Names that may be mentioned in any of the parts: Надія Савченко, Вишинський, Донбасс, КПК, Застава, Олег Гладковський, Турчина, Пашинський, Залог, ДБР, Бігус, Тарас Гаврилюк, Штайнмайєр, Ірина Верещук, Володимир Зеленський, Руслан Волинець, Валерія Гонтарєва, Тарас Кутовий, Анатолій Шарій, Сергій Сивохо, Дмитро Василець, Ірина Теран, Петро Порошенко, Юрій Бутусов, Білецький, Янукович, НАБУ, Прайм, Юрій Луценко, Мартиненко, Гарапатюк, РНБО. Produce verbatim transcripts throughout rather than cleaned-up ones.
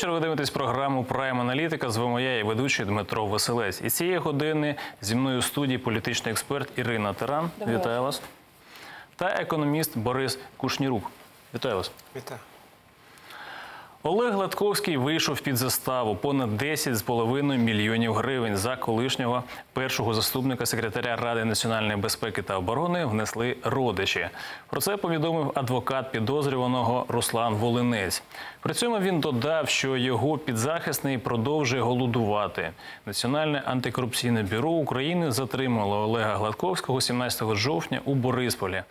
вечір. Ви дивитесь програму «Прайм Аналітика». З вами я і ведучий Дмитро Василець. І цієї години зі мною у студії політичний експерт Ірина Теран. Добре. Вітаю вас. Та економіст Борис Кушнірук. Вітаю вас. Вітаю. Олег Гладковський вийшов під заставу понад десять з половиною мільйонів гривень за колишнього першого заступника секретаря Ради національної безпеки та оборони внесли родичі. Про це повідомив адвокат підозрюваного Руслан Волинець. При цьому він додав, що його підзахисний продовжує голодувати. Національне антикорупційне бюро України затримало Олега Гладковського сімнадцятого жовтня у Борисполі.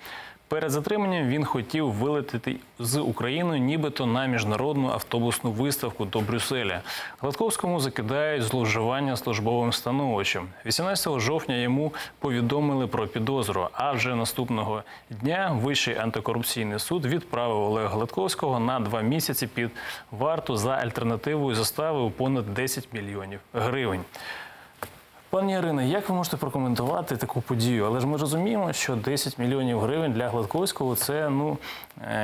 Перед затриманням він хотів вилетіти з України нібито на міжнародну автобусну виставку до Брюсселя. Гладковському закидають зловживання службовим становищем. вісімнадцятого жовтня йому повідомили про підозру, а вже наступного дня Вищий антикорупційний суд відправив Олега Гладковського на два місяці під варту за альтернативою застави у понад десять мільйонів гривень. Пані Ірино, як ви можете прокоментувати таку подію? Але ж ми розуміємо, що десять мільйонів гривень для Гладковського – це, ну,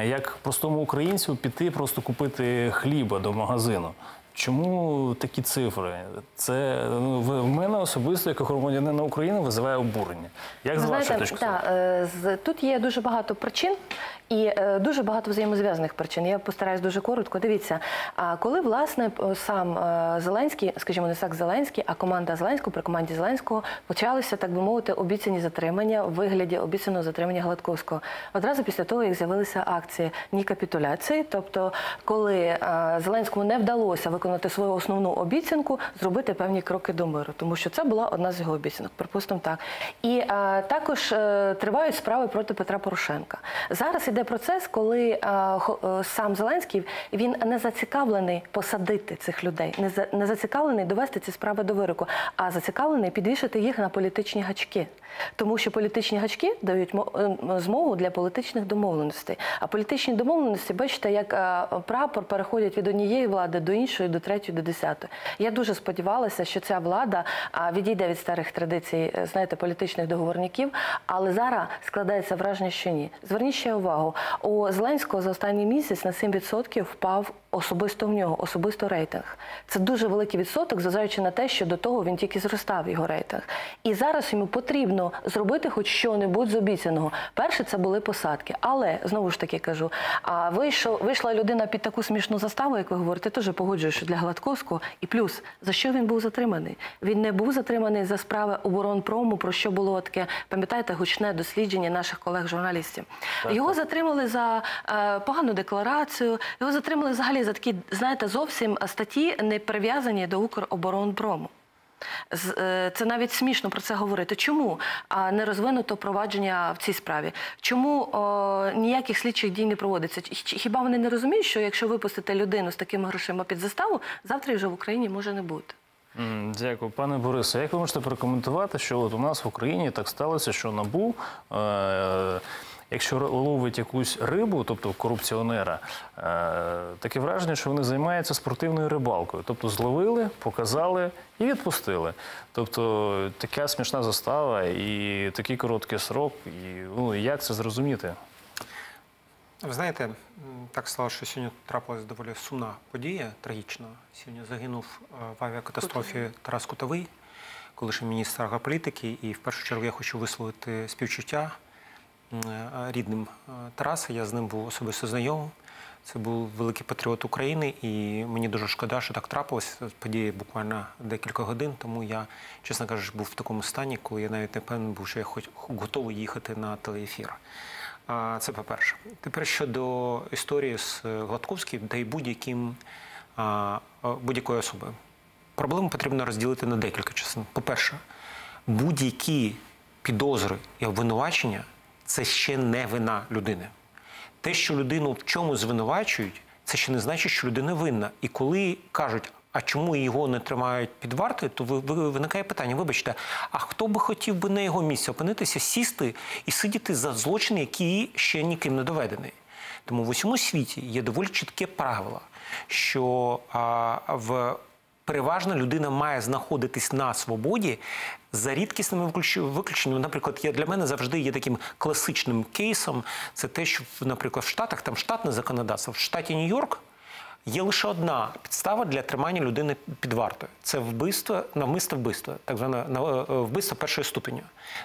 як простому українцю піти просто купити хліба до магазину. Чому такі цифри? Це, ну, в мене особисто, як громадянина України, визиває обурення. Як з вашої точки зору? Так, тут є дуже багато причин і дуже багато взаємозв'язаних причин. Я постараюсь дуже коротко. Дивіться, коли, власне, сам Зеленський, скажімо, не сам Зеленський, а команда Зеленського, при команді Зеленського почалися, так би мовити, обіцяні затримання в вигляді обіцяного затримання Гладковського. Одразу після того, як з'явилися акції «Ні капітуляції», тобто, коли Зеленському не вдалося виконувати свою основну обіцянку, зробити певні кроки до миру, тому що це була одна з його обіцянок, припустимо так. І а, також а, тривають справи проти Петра Порошенка. Зараз йде процес, коли а, хо, сам Зеленський, він не зацікавлений посадити цих людей, не, за, не зацікавлений довести ці справи до вироку, а зацікавлений підвішати їх на політичні гачки. Тому що політичні гачки дають змогу для політичних домовленостей. А політичні домовленості, бачите, як а, прапор переходять від однієї влади до іншої, до третьої, до десятої. Я дуже сподівалася, що ця влада відійде від старих традицій, знаєте, політичних договорників, але зараз складається враження, що ні. Зверніть ще увагу, у Зеленського за останній місяць на сім відсотків впав особисто в нього, особисто рейтинг. Це дуже великий відсоток, зважаючи на те, що до того він тільки зростав, його рейтинг. І зараз йому потрібно зробити хоч що-небудь з обіцяного. Перше, це були посадки. Але, знову ж таки кажу, вийшла людина під таку смішну заставу, як ви говорите, теж погоджуюсь, що для Гладковського. І плюс, за що він був затриманий? Він не був затриманий за справи оборонпрому, про що було таке, пам'ятаєте, гучне дослідження наших колег-журналістів. Його так. затримали за е, погану декларацію, його затримали взагалі за такі, знаєте, зовсім статті, не прив'язані до Укроборонпрому. Це навіть смішно про це говорити. Чому не розвинуто провадження в цій справі? Чому о, ніяких слідчих дій не проводиться? Хіба вони не розуміють, що якщо випустите людину з такими грошима під заставу, завтра її вже в Україні може не бути? Дякую. Пане Борисе, як ви можете прокоментувати, що от у нас в Україні так сталося, що НАБУ, е якщо ловить якусь рибу, тобто корупціонера, е таке враження, що вони займаються спортивною рибалкою. Тобто зловили, показали і відпустили. Тобто така смішна застава і такий короткий строк. І, ну, як це зрозуміти? Ви знаєте, так сталося, що сьогодні трапилася доволі сумна подія, трагічна. Сьогодні загинув в авіакатастрофі Тарас Кутовий, колишній міністр агрополітики. І в першу чергу я хочу висловити співчуття рідним Тараса. Я з ним був особисто знайомим. Це був великий патріот України, і мені дуже шкода, що так трапилось. Подія буквально декілька годин, тому я, чесно кажучи, був в такому стані, коли я навіть не певен був, що я хоч готовий їхати на телеефір. Це по-перше. Тепер щодо історії з Гладковським та й будь-яким, будь-якою особою. Проблему потрібно розділити на декілька частин. По-перше, будь-які підозри і обвинувачення – це ще не вина людини. Те, що людину в чому звинувачують, це ще не значить, що людина винна. І коли кажуть, а чому його не тримають під вартою, то виникає питання, вибачте, а хто би хотів би на його місці опинитися, сісти і сидіти за злочин, який ще ніким не доведений. Тому в усьому світі є доволі чітке правило, що а, в, переважно людина має знаходитись на свободі за рідкісними виключеннями. Наприклад, я, для мене завжди є таким класичним кейсом, це те, що, наприклад, в Штатах, там штатне законодавство, в штаті Нью-Йорк Є лише одна підстава для тримання людини під вартою – це вбивство, навмисне вбивство, так зване вбивство першої ступені.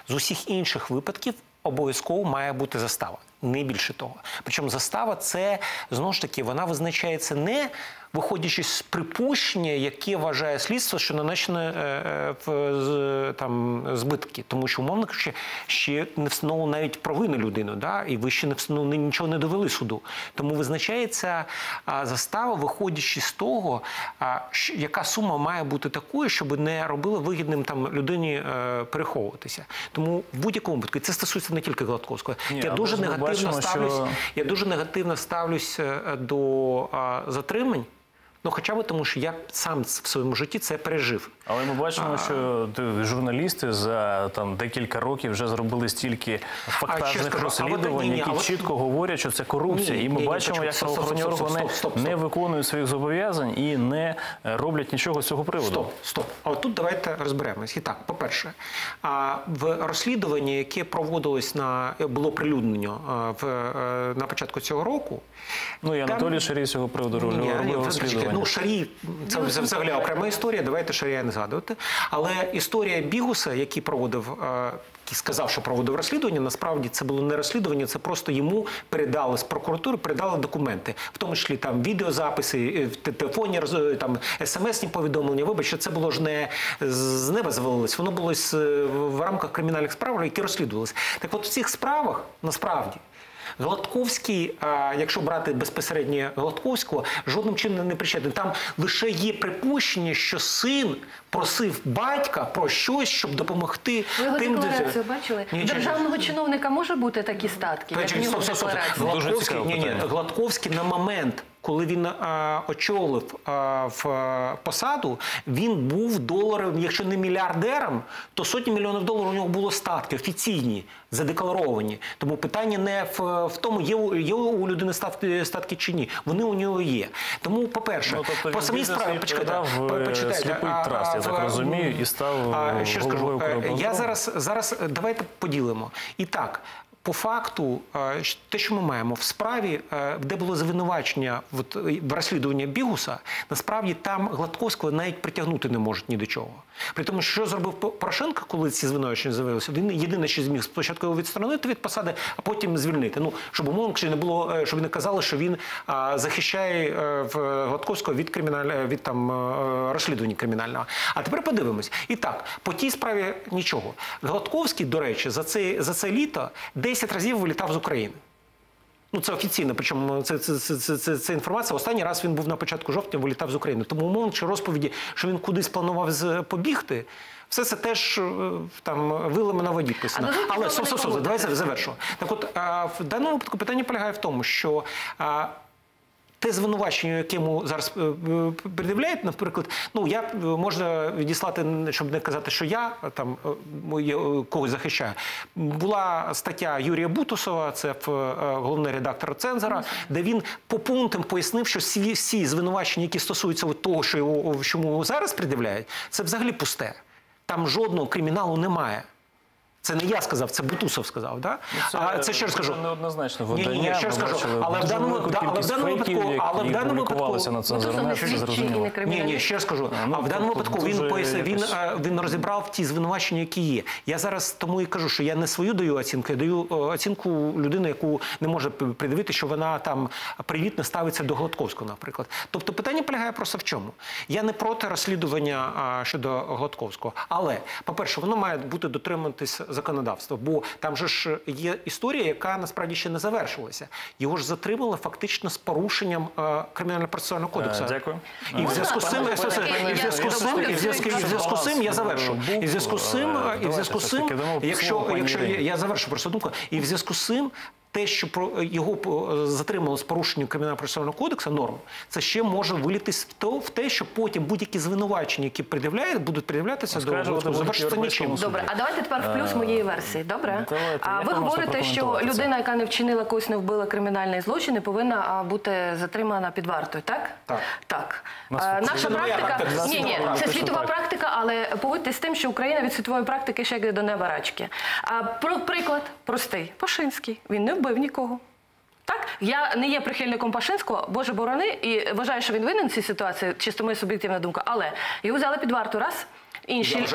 З усіх інших випадків обов'язково має бути застава, не більше того. Причому застава – це, знову ж таки, вона визначається не виходячи з припущення, яке вважає слідство, що нанесено там збитки. Тому що, умовно кажучи, ще не встановлено навіть провину людини, да? І ви ще не встановили, нічого не довели суду. Тому визначається застава, виходячи з того, яка сума має бути такою, щоб не робили вигідним там людині переховуватися. Тому в будь-якому випадку, це стосується не тільки Гладковського. Ні, я, дуже бачимо, ставлюсь, що... я дуже негативно ставлюсь до затримань. Ну, хоча б тому, що я сам в своєму житті це пережив. Але ми бачимо, що журналісти за там, декілька років вже зробили стільки фактажних розслідувань, які чітко говорять, що це корупція. І ми бачимо, як правоохоронні органи не виконують своїх зобов'язань і не роблять нічого з цього приводу. Стоп, стоп. Але тут давайте розберемось. І так, по-перше, в розслідуванні, яке проводилось, на, було прилюднено на початку цього року... Ну, і Анатолій Шарій з цього приводу робив розслідування. Ну, Шарій, це взагалі окрема історія, давайте Шарія не згадувати. Але історія Бігуса, який проводив, який сказав, що проводив розслідування, насправді це було не розслідування, це просто йому передали з прокуратури, передали документи. В тому числі там відеозаписи, телефонні, там смс-ні повідомлення. Вибачте, це було ж не з неба звалилось, воно було в рамках кримінальних справ, які розслідувалися. Так от в цих справах, насправді, Гладковський, якщо брати безпосередньо Гладковського, жодним чином не причетний. Там лише є припущення, що син просив батька про щось, щоб допомогти ви тим... Ви декларацію бачили? Ні, державного ні. чиновника може бути такі статки? Ні, ні, стоп, стоп, стоп. Гладковський, ні, ні, Гладковський на момент, коли він а, очолив а, в а, посаду, він був доларом, якщо не мільярдером, то сотні мільйонів доларів у нього було статки, офіційні, задекларовані. Тому питання не в, в тому, є, є у людини статки, статки чи ні. Вони у нього є. Тому, по-перше, ну, тобто, по самій справі, почекайте, почитайте. Сліпий траст, я так розумію, і став головою Кривбасу. Я зараз, зараз, давайте поділимо. І так. По факту, те, що ми маємо в справі, де було звинувачення в розслідуванні Бігуса, насправді там Гладковського навіть притягнути не можуть ні до чого. При тому, що зробив Порошенко, коли ці звинувачення з'явилися, він єдине, що зміг спочатку його відсторонити від посади, а потім звільнити. Ну, щоб умовно, не було, щоб не казали, що він захищає Гладковського від кримінального, від там розслідування кримінального. А тепер подивимось. І так, по тій справі нічого. Гладковський, до речі, за це, за це літо десять разів вилітав з України. Ну, це офіційно, причому це, це, це, це, це інформація. Останній раз він був на початку жовтня, вилітав з України. Тому умовно, чи розповіді, що він кудись планував побігти, все це теж там вилами на воді писано. Але, стоп, стоп, стоп, давайте завершимо. Так от, в даному випадку питання полягає в тому, що те звинувачення, яке йому зараз пред'являють, наприклад, ну, я можна відіслати, щоб не казати, що я там когось захищаю. Була стаття Юрія Бутусова, це головний редактор «Цензора», де він по пунктам пояснив, що всі звинувачення, які стосуються того, що йому, що йому зараз пред'являють, це взагалі пусте. Там жодного криміналу немає. Це не я сказав, це Бутусов сказав, да? Це, а це ще розкажу. Це неоднозначно видання. Ні, ні, ще розкажу. Але в даному випадку, але в даному випадку на цензурне, це зрозуміло. Ні, ні, ще розкажу. А в даному випадку він пояснив, він він розібрав ті звинувачення, які є. Я зараз тому і кажу, що я не свою даю оцінку, я даю оцінку людини, яку не може придивити, що вона там привітно ставиться до Гладковського, наприклад. Тобто питання полягає просто в чому? Я не проти розслідування щодо Гладковського, але, по-перше, воно має бути дотримуватись законодавство, бо там же ж є історія, яка насправді ще не завершилася. Його ж затримали фактично з порушенням кримінально-процесуального кодексу. Дякую. І в зв'язку з цим, і в зв'язку з цим я завершу. І в зв'язку з цим, і в зв'язку з цим, якщо, якщо я завершу просто думку, і в зв'язку з цим те, що його затримало з порушенням кримінально-процесуального кодексу норм, це ще може вилітись в те, що потім будь-які звинувачення, які пред'являють, будуть пред'являтися до Європейського суду. Добре, а давайте тепер в плюс моєї версії. Добре? А ви говорите, що людина, яка не вчинила когось, не вбила кримінальний злочин, не повинна бути затримана під вартою, так? Так. Так. Наша практика, ні, ні, це світова практика, але погодьтесь з тим, що Україна від світової практики ще йде до неба рачки. Приклад простий. Пашинський. Він не вбив нікого. Так, я не є прихильником Пашинського, Боже борони, і вважаю, що він винен в цій ситуації, чисто моя суб'єктивна думка, але його взяли під варту, раз. Інші...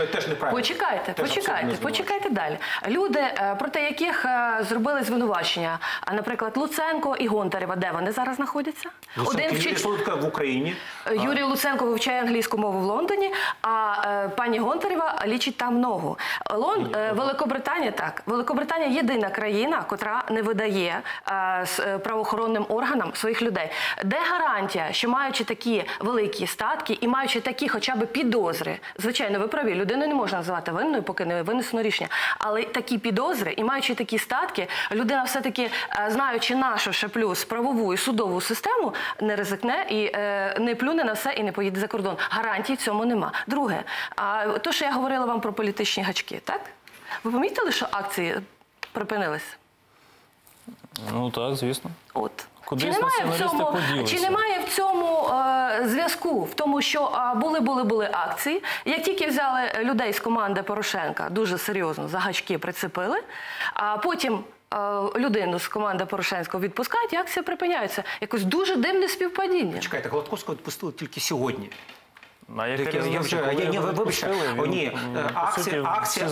Почекайте, почекайте, почекайте далі. Люди, проти яких зробили звинувачення, наприклад, Луценко і Гонтарєва, де вони зараз знаходяться? Один вчить... в Україні. Юрій Луценко вивчає англійську мову в Лондоні, а пані Гонтарєва лічить там ногу. Лон... Великобританія, так. Великобританія єдина країна, котра не видає правоохоронним органам своїх людей. Де гарантія, що маючи такі великі статки і маючи такі хоча б підозри, звичайно, ви праві, людину не можна називати винною, поки не винесено рішення. Але такі підозри і маючи такі статки, людина все-таки, знаючи нашу ще плюс правову і судову систему, не ризикне і не плюне на все і не поїде за кордон. Гарантій цьому нема. Друге, то, що я говорила вам про політичні гачки, так? Ви помітили, що акції припинились? Ну так, звісно. От. Чи немає, цьому, чи немає в цьому е, зв'язку, в тому, що були-були-були акції, як тільки взяли людей з команди Порошенка, дуже серйозно за гачки прицепили, а потім е, людину з команди Порошенського відпускають, і акція припиняється. Якось дуже дивне співпадіння. Чекайте, Гладковського відпустили тільки сьогодні. А я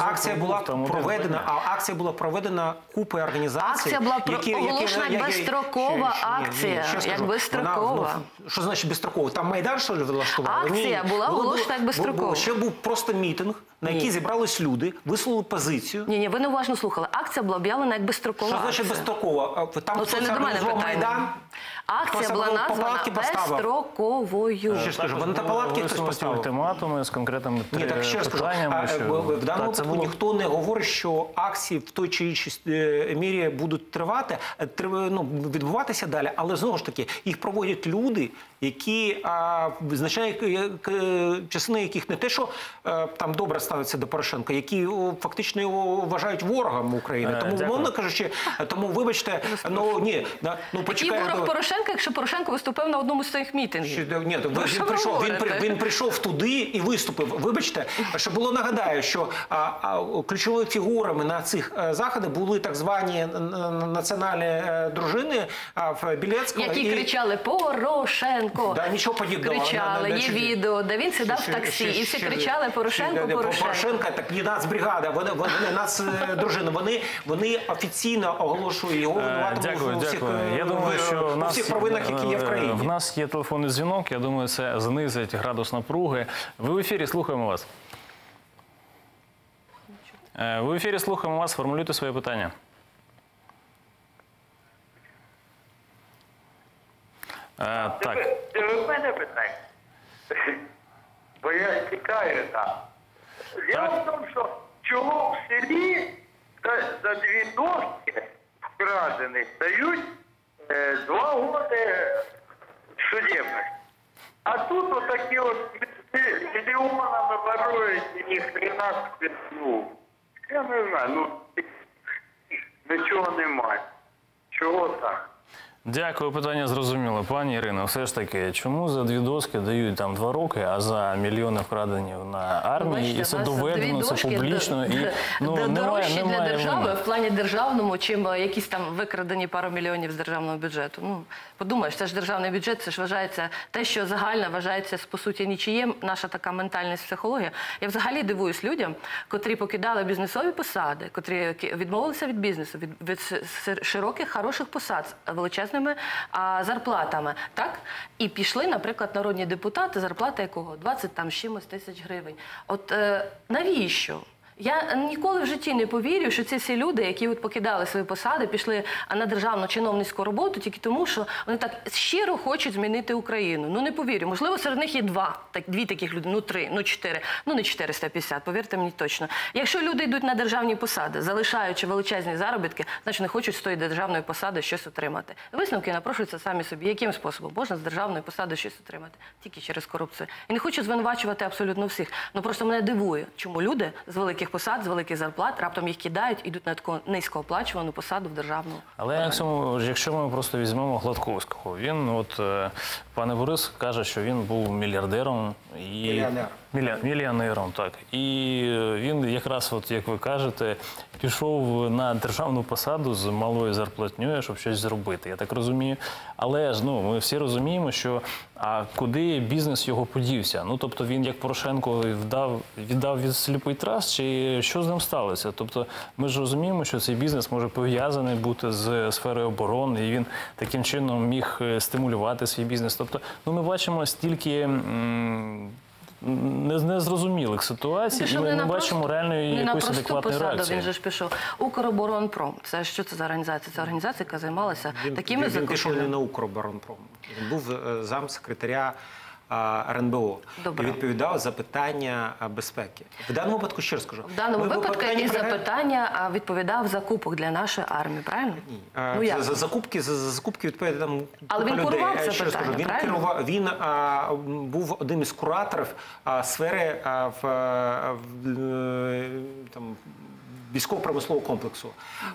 акція була проведена, а акція була проведена купою організацій, які я оголошена безстрокова акція, як безстрокова. Що значить безстрокова? Там Майдан що влаштували? Акція була оголошена як безстрокова. Ще був просто мітинг, на який зібрались люди, висловили позицію. Ні, ні, ви не уважно слухали. Акція була об'явлена як безстрокова. Що значить безстрокова? Там це організував Майдан. Акція була названа безстроковою. Ще скажу, вони та палатки хтось поставив? Ультиматуми з конкретними питаннями. В даному випадку ніхто не говорить, що акції в той чи іншій мірі будуть тривати, відбуватися далі. Але, знову ж таки, їх проводять люди, які, частина яких не те, що там добре ставиться до Порошенка, які фактично його вважають ворогом України. Тому, умовно кажучи, тому, вибачте, ну, ні, ну, почекаємо. Який ворог Порошенка, якщо Порошенко виступив на одному з своїх мітингів? Ні, він прийшов туди і виступив. Вибачте, що було, нагадаю, що ключовими фігурами на цих заходах були так звані національні дружини Білецького. Які кричали «Порошенко!» Кричали, є відео, де він сідав в таксі, і всі кричали «Порошенко, Порошенко!» Порошенко, так не нацбригада, нас дружини, вони офіційно оголошують його винуватим у всіх провинах, які є в країні. В нас є телефонний дзвінок, я думаю, це знизить градус напруги. Ви в ефірі, слухаємо вас. Ви в ефірі, слухаємо вас, формулюйте своє питання. Так. Це ви в мене питаєте? Бо я тікаю там. Діло в тому, що чого в селі за дві дошки вкрадені дають два года судебных. А тут вот такие вот миллионами воруют у них тринадцать слов. Я не знаю, ну, ничего нема. Чего так? Дякую, питання зрозуміло. Пані Ірино, все ж таки, чому за дві доски дають там два роки, а за мільйони вкрадені на армії, і це доведено, це публічно, і дорожчі для держави в плані державному, чим якісь там викрадені пару мільйонів з державного бюджету. Ну, подумаєш, це ж державний бюджет, це ж вважається, те, що загально вважається, по суті, нічиєм, наша така ментальність, психологія. Я взагалі дивуюсь людям, котрі покидали бізнесові посади, котрі відмовилися від бізнесу, від широких, хороших посад, величезних зарплатами, так? І пішли, наприклад, народні депутати, зарплата якого? двадцять там чимось тисяч гривень. От е, навіщо? Я ніколи в житті не повірю, що ці всі люди, які от покидали свої посади, пішли на державну чиновницьку роботу тільки тому, що вони так щиро хочуть змінити Україну. Ну не повірю. Можливо, серед них є два, так, дві таких люди, ну три, ну чотири, ну не чотириста п'ятдесят, повірте мені точно. Якщо люди йдуть на державні посади, залишаючи величезні заробітки, значить не хочуть з тої державної посади щось отримати. Висновки напрошуються самі собі. Яким способом можна з державної посади щось отримати? Тільки через корупцію. І не хочу звинувачувати абсолютно всіх. Ну просто мене дивує, чому люди з великих великих посад, з великих зарплат, раптом їх кидають, ідуть на таку низькооплачувану посаду в державну. Але якщо ми просто візьмемо Гладковського, він, от, пане Борис каже, що він був мільярдером і... Мільйонером, так. І він якраз, от, як ви кажете, пішов на державну посаду з малою зарплатнею, щоб щось зробити, я так розумію. Але ж, ну, ми всі розуміємо, що а куди бізнес його подівся? Ну, тобто він, як Порошенко, віддав, віддав від сліпий трас, чи що з ним сталося? Тобто ми ж розуміємо, що цей бізнес може пов'язаний бути з сферою оборони, і він таким чином міг стимулювати свій бізнес. Тобто, ну, ми бачимо стільки... незрозумілих ситуацій, і ми не бачимо реальної якоїсь адекватної реакції. Він же ж пішов Укроборонпром. Це що це за організація? Це організація, яка займалася такими закупками. Він пішов не на Укроборонпром. Він був замсекретаря Р Н Б О і відповідав за питання безпеки. В даному випадку, щиро скажу. В даному випадку і за питання відповідав закупок для нашої армії, правильно? Ні. За закупки відповідає там купа людей. Але він курував це питання, правильно? Він був одним із кураторів сфери військово-промислового комплексу.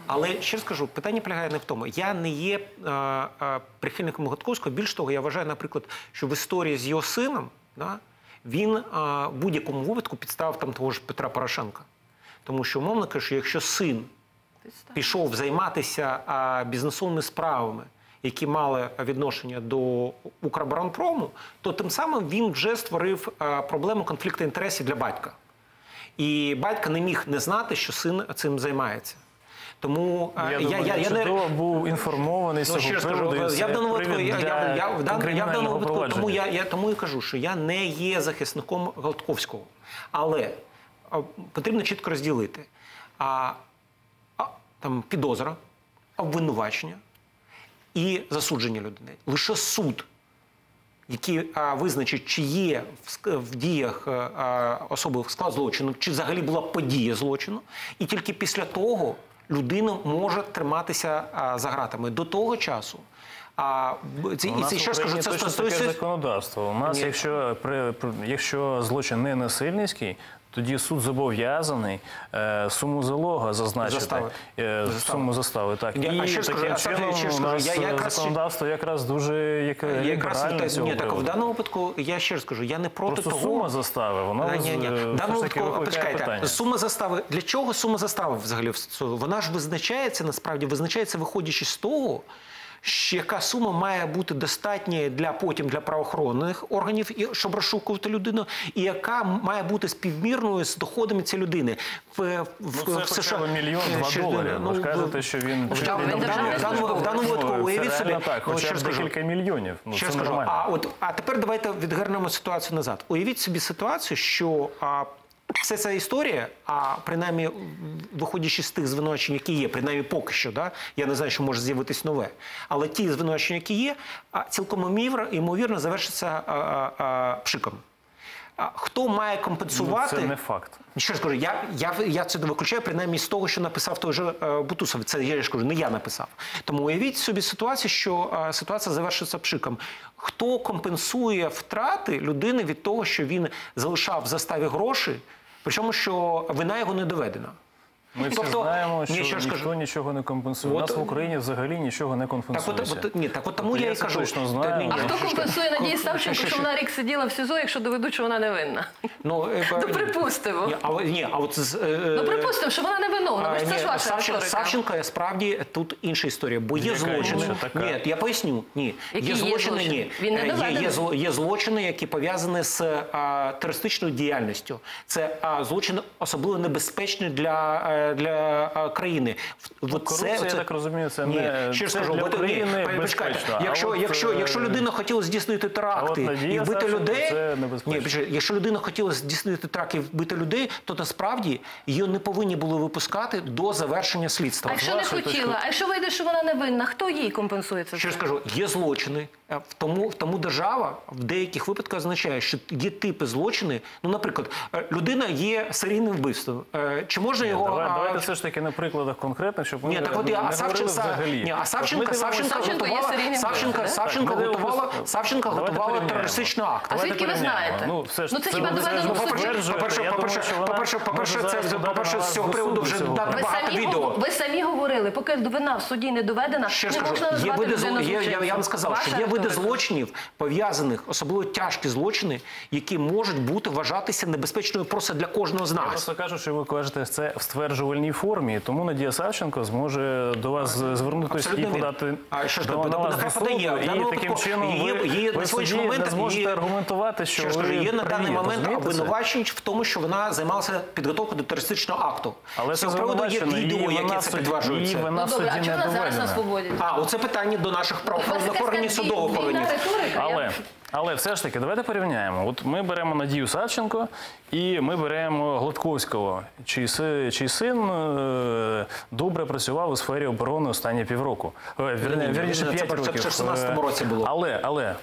Але, щиро скажу, питання полягає не в тому. Я не є прихильником Гладковського. Більш того, я вважаю, наприклад, що в історії з його сином він в будь-якому випадку підставив того ж Петра Порошенка. Тому що, умовно кажучи, якщо син пішов займатися бізнесовими справами, які мали відношення до Укроборонпрому, то тим самим він вже створив проблему конфлікту інтересів для батька. І батько не міг не знати, що син цим займається. Тому я чудово був інформований з цього приводу. Я в даному випадку, тому і кажу, що я не є захисником Гладковського. Але потрібно чітко розділити підозра, обвинувачення і засудження людини. Лише суд, які визначать, чи є в діях особи склад злочину, чи взагалі була подія злочину. І тільки після того людина може триматися за ґратами. До того часу. У нас в Україні точно таке законодавство. У нас, якщо злочин не насильницький, тоді суд зобов'язаний суму залога зазначити, суму застави. І таким чином у нас законодавство якраз дуже ліберальне цього приводу. В даному випадку, я ще раз скажу, я не проти того... Просто сума застави, вона викликає питання. Сума застави, для чого сума застави взагалі? Вона ж визначається, насправді, визначається виходячи з того, яка сума має бути достатньою потім для правоохоронних органів, щоб розшукувати людину, і яка має бути співмірною з доходами цієї людини. Це хоча б мільйон два доларів. Ви кажете, що він... В даному випадку, уявіть собі... Хоча б декілька мільйонів. Це нормально. А тепер давайте відгорнемо ситуацію назад. Уявіть собі ситуацію, що... Вся ця історія, а принаймні виходячи з тих звинувачень, які є, принаймні поки що, я не знаю, що може з'явитись нове, але ті звинувачення, які є, цілком ймовірно завершаться пшиком. Хто має компенсувати... Це не факт. Що ж кажу, я це виключаю, принаймні з того, що написав той же Бутусов. Це, я ж кажу, не я написав. Тому уявіть собі ситуацію, що ситуація завершиться пшиком. Хто компенсує втрати людини від того, що він залишав в заставі гроші, причому, що вина його не доведена? Ми всі знаємо, що ніхто нічого не компенсує. У нас в Україні взагалі нічого не компенсується. Так от тому я і кажу. А хто компенсує Надії Савченко, що вона рік сиділа в СІЗО, якщо доведуть, що вона невинна? Ну, припустимо. Ну, припустимо, що вона невиновна. Це ж ваша риторика. Савченко, справді, тут інша історія. Бо є злочини. Ні, я поясню. Ні. Є злочини, ні. Є злочини, які пов'язані з терористичною діяльністю. Це злочини особливо небезпечні для... для країни. Корупція, я так розумію, це для України безпечно. Якщо людина хотіла здійснити теракти і вбити людей, якщо людина хотіла здійснити теракти і вбити людей, то насправді її не повинні були випускати до завершення слідства. А якщо не хотіла? А якщо вийде, що вона невинна? Хто їй компенсує це? Що скажу, є злочини. Тому держава в деяких випадках означає, що є типи злочини. Ну, наприклад, людина є серійним вбивством. Чи можна його А давайте все ж таки на прикладах конкретних, щоб ми не говорили взагалі. А Савченко готувала терористичний акт. А звідки ви знаєте? Ну, це хіба доведено в суді? По-перше, з цього приводу вже багато відео. Ви самі говорили, поки довина в суді не доведена, не можна назвати людину злочинцем. Я вам сказав, що є види злочинів, пов'язаних, особливо тяжкі злочини, які можуть бути вважатися небезпечною просто для кожного з нас. Я просто кажу, що ви кажете це в стверджувальній формі, тому Надія Савченко зможе до вас звернутися і подати до аналіз до суду, і таким чином ви собі не зможете аргументувати, що ви праві. Є на даний момент обвинувачення в тому, що вона займалася підготовкою до терористичного акту. Але це звинувачено, і вона в суді не доведена. А, оце питання до наших правоохоронних органів, судових органів. Але все ж таки, давайте порівняємо. От ми беремо Надію Савченко і ми беремо Гладковського, чий син добре працював у сфері оборони останні півроку. Вірніше, п'ять років. Це в шістнадцятому році було. Але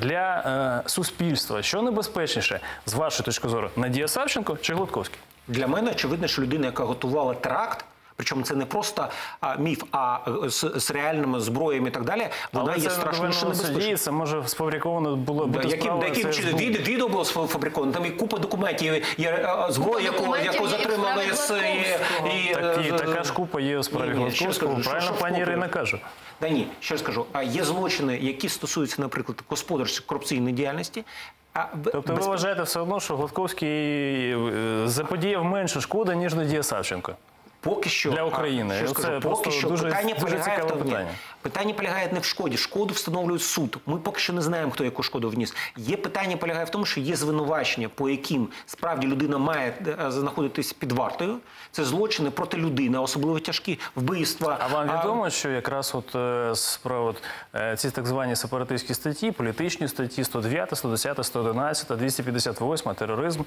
для суспільства, що небезпечніше, з вашої точки зору, Надія Савченко чи Гладковський? Для мене очевидно, що людина, яка готувала теракт, причому це не просто міф, а з реальними зброями і так далі, вона є страшніше небезпечною. Це може сфабриковано було бути справа. Відео було сфабриковано, там і купа документів, зброя, яку затримали з... Така ж купа є у справі Гладковського, правильно пані Ірина каже? Та ні, ще раз кажу, є злочини, які стосуються, наприклад, господарської корупційної діяльності. Тобто ви вважаєте все одно, що Гладковський заподіяв менше шкоди, ніж Надія Савченко? Поки що, для України. Я скажу, поки що питання полягає в тому, питання полягає не в шкоді. Шкоду встановлює суд. Ми поки що не знаємо, хто яку шкоду вніс. Є питання полягає в тому, що є звинувачення, по яким справді людина має знаходитись під вартою. Це злочини проти людини, особливо тяжкі вбивства. А вам відомо, що якраз от ці так звані сепаратистські статті, політичні статті сто дев'ять, сто десять, сто одинадцять, двісті п'ятдесят вісім, тероризм,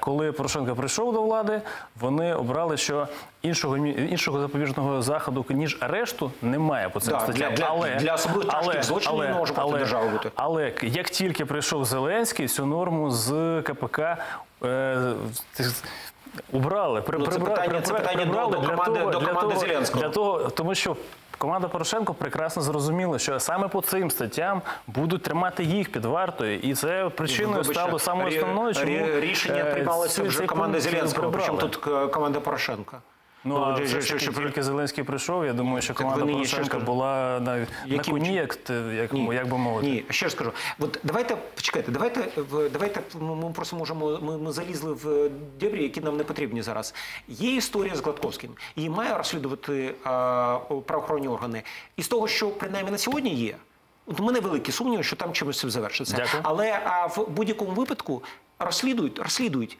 коли Порошенко прийшов до влади, вони обрали, що іншого запобіжного заходу, ніж арешту, немає по цим статтям. Для особливо тяжких злочинів не може проти держави бути. Але як тільки прийшов Зеленський, цю норму з КПК убрали, прибрали. Тому що команда Порошенко прекрасно зрозуміла, що саме по цим статтям будуть тримати їх під вартою. І це причиною стало саме основною, чому... Рішення приймалося вже команда Зеленського, причому тут команда Порошенко. Ну, а тільки Зеленський прийшов, я думаю, що команда Порошенка була на коні, як би мовити. Ні, ще раз скажу. Давайте, почекайте, давайте, ми просто можемо, ми залізли в дебрі, які нам не потрібні зараз. Є історія з Гладковським, її має розслідувати правоохоронні органи. І з того, що принаймні на сьогодні є, у мене великі сумніви, що там чимось завершиться. Але в будь-якому випадку розслідують, розслідують.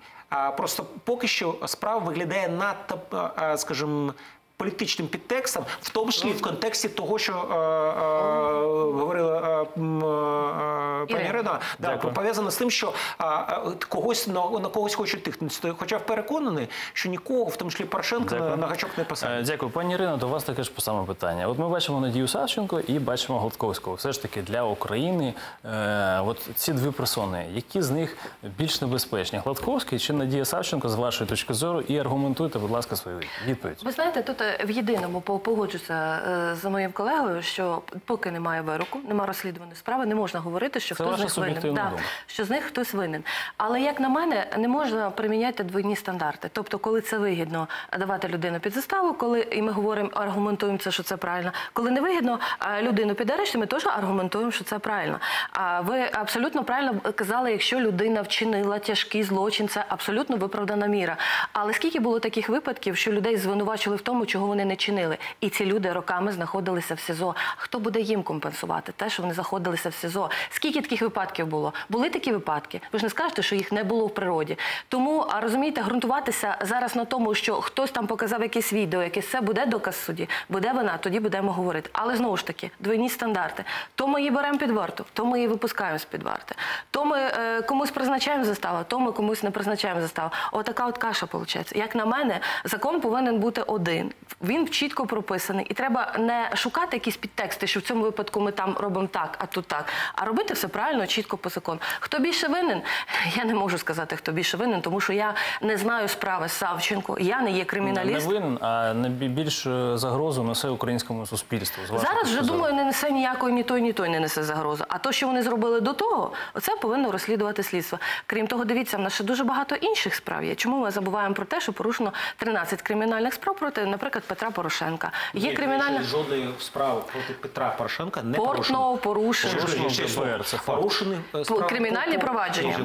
Просто поки що справа виглядає надто, скажімо, політичним підтекстом, в тому числі в контексті того, що говорила пані Ірина, пов'язано з тим, що на когось хочуть тихнути. Хоча переконаний, що нікого, в тому числі Порошенка, на гачок не посадить. Дякую. Пані Ірино, до вас таке ж саме питання. От ми бачимо Надію Савченко і бачимо Гладковського. Все ж таки для України ці дві персони, які з них більш небезпечні? Гладковський чи Надія Савченко, з вашої точки зору? І аргументуйте, будь ласка, свою відповідь. Ви знаєте, тут в єдиному погоджуся з моїм колегою, що поки немає вироку, немає розслідуваної справи, не можна говорити, що хтось з них винен. Що з них хтось винен. Але, як на мене, не можна приміняти двійні стандарти. Тобто, коли це вигідно, давати людину під заставу, коли, і ми говоримо, аргументуємо це, що це правильно. Коли не вигідно людину під арешт, ми теж аргументуємо, що це правильно. Ви абсолютно правильно казали, якщо людина вчинила тяжкий злочин, це абсолютно виправдана міра. Але скільки було таких випадків, що людей звинувачували в тому, чого вони не чинили. І ці люди роками знаходилися в СІЗО. Хто буде їм компенсувати те, що вони знаходилися в СІЗО? Скільки таких випадків було? Були такі випадки? Ви ж не скажете, що їх не було в природі. Тому, розумієте, ґрунтуватися зараз на тому, що хтось там показав якесь відео, якесь це буде доказ судді, буде вона, тоді будемо говорити. Але, знову ж таки, двійні стандарти. То ми її беремо під варту, то ми її випускаємо з-під варти. То ми комусь призначаємо заставу, то ми комусь не призначаємо заставу. Отака от каша виходить. Як на мене, закон повинен бути один. він чітко прописаний. І треба не шукати якісь підтексти, що в цьому випадку ми там робимо так, а тут так, а робити все правильно, чітко по закону. Хто більше винен? Я не можу сказати, хто більше винен, тому що я не знаю справи з Савченко, я не є криміналіст. Не винен, а найбільшу загрозу несе українському суспільству. Зараз вже, думаю, не несе ніякої, ні той, ні той не несе загрозу. А то, що вони зробили до того, це повинно розслідувати слідство. Крім того, дивіться, в нас ще дуже багато інших справ є. Чому ми забуваємо про те, що порушено тринадцять кримінальних справ проти, наприклад, Петра Порошенка. Є кримінальна... Жодної справи проти Петра Порошенка не порушено. Портнов порушено. Кримінальні провадження.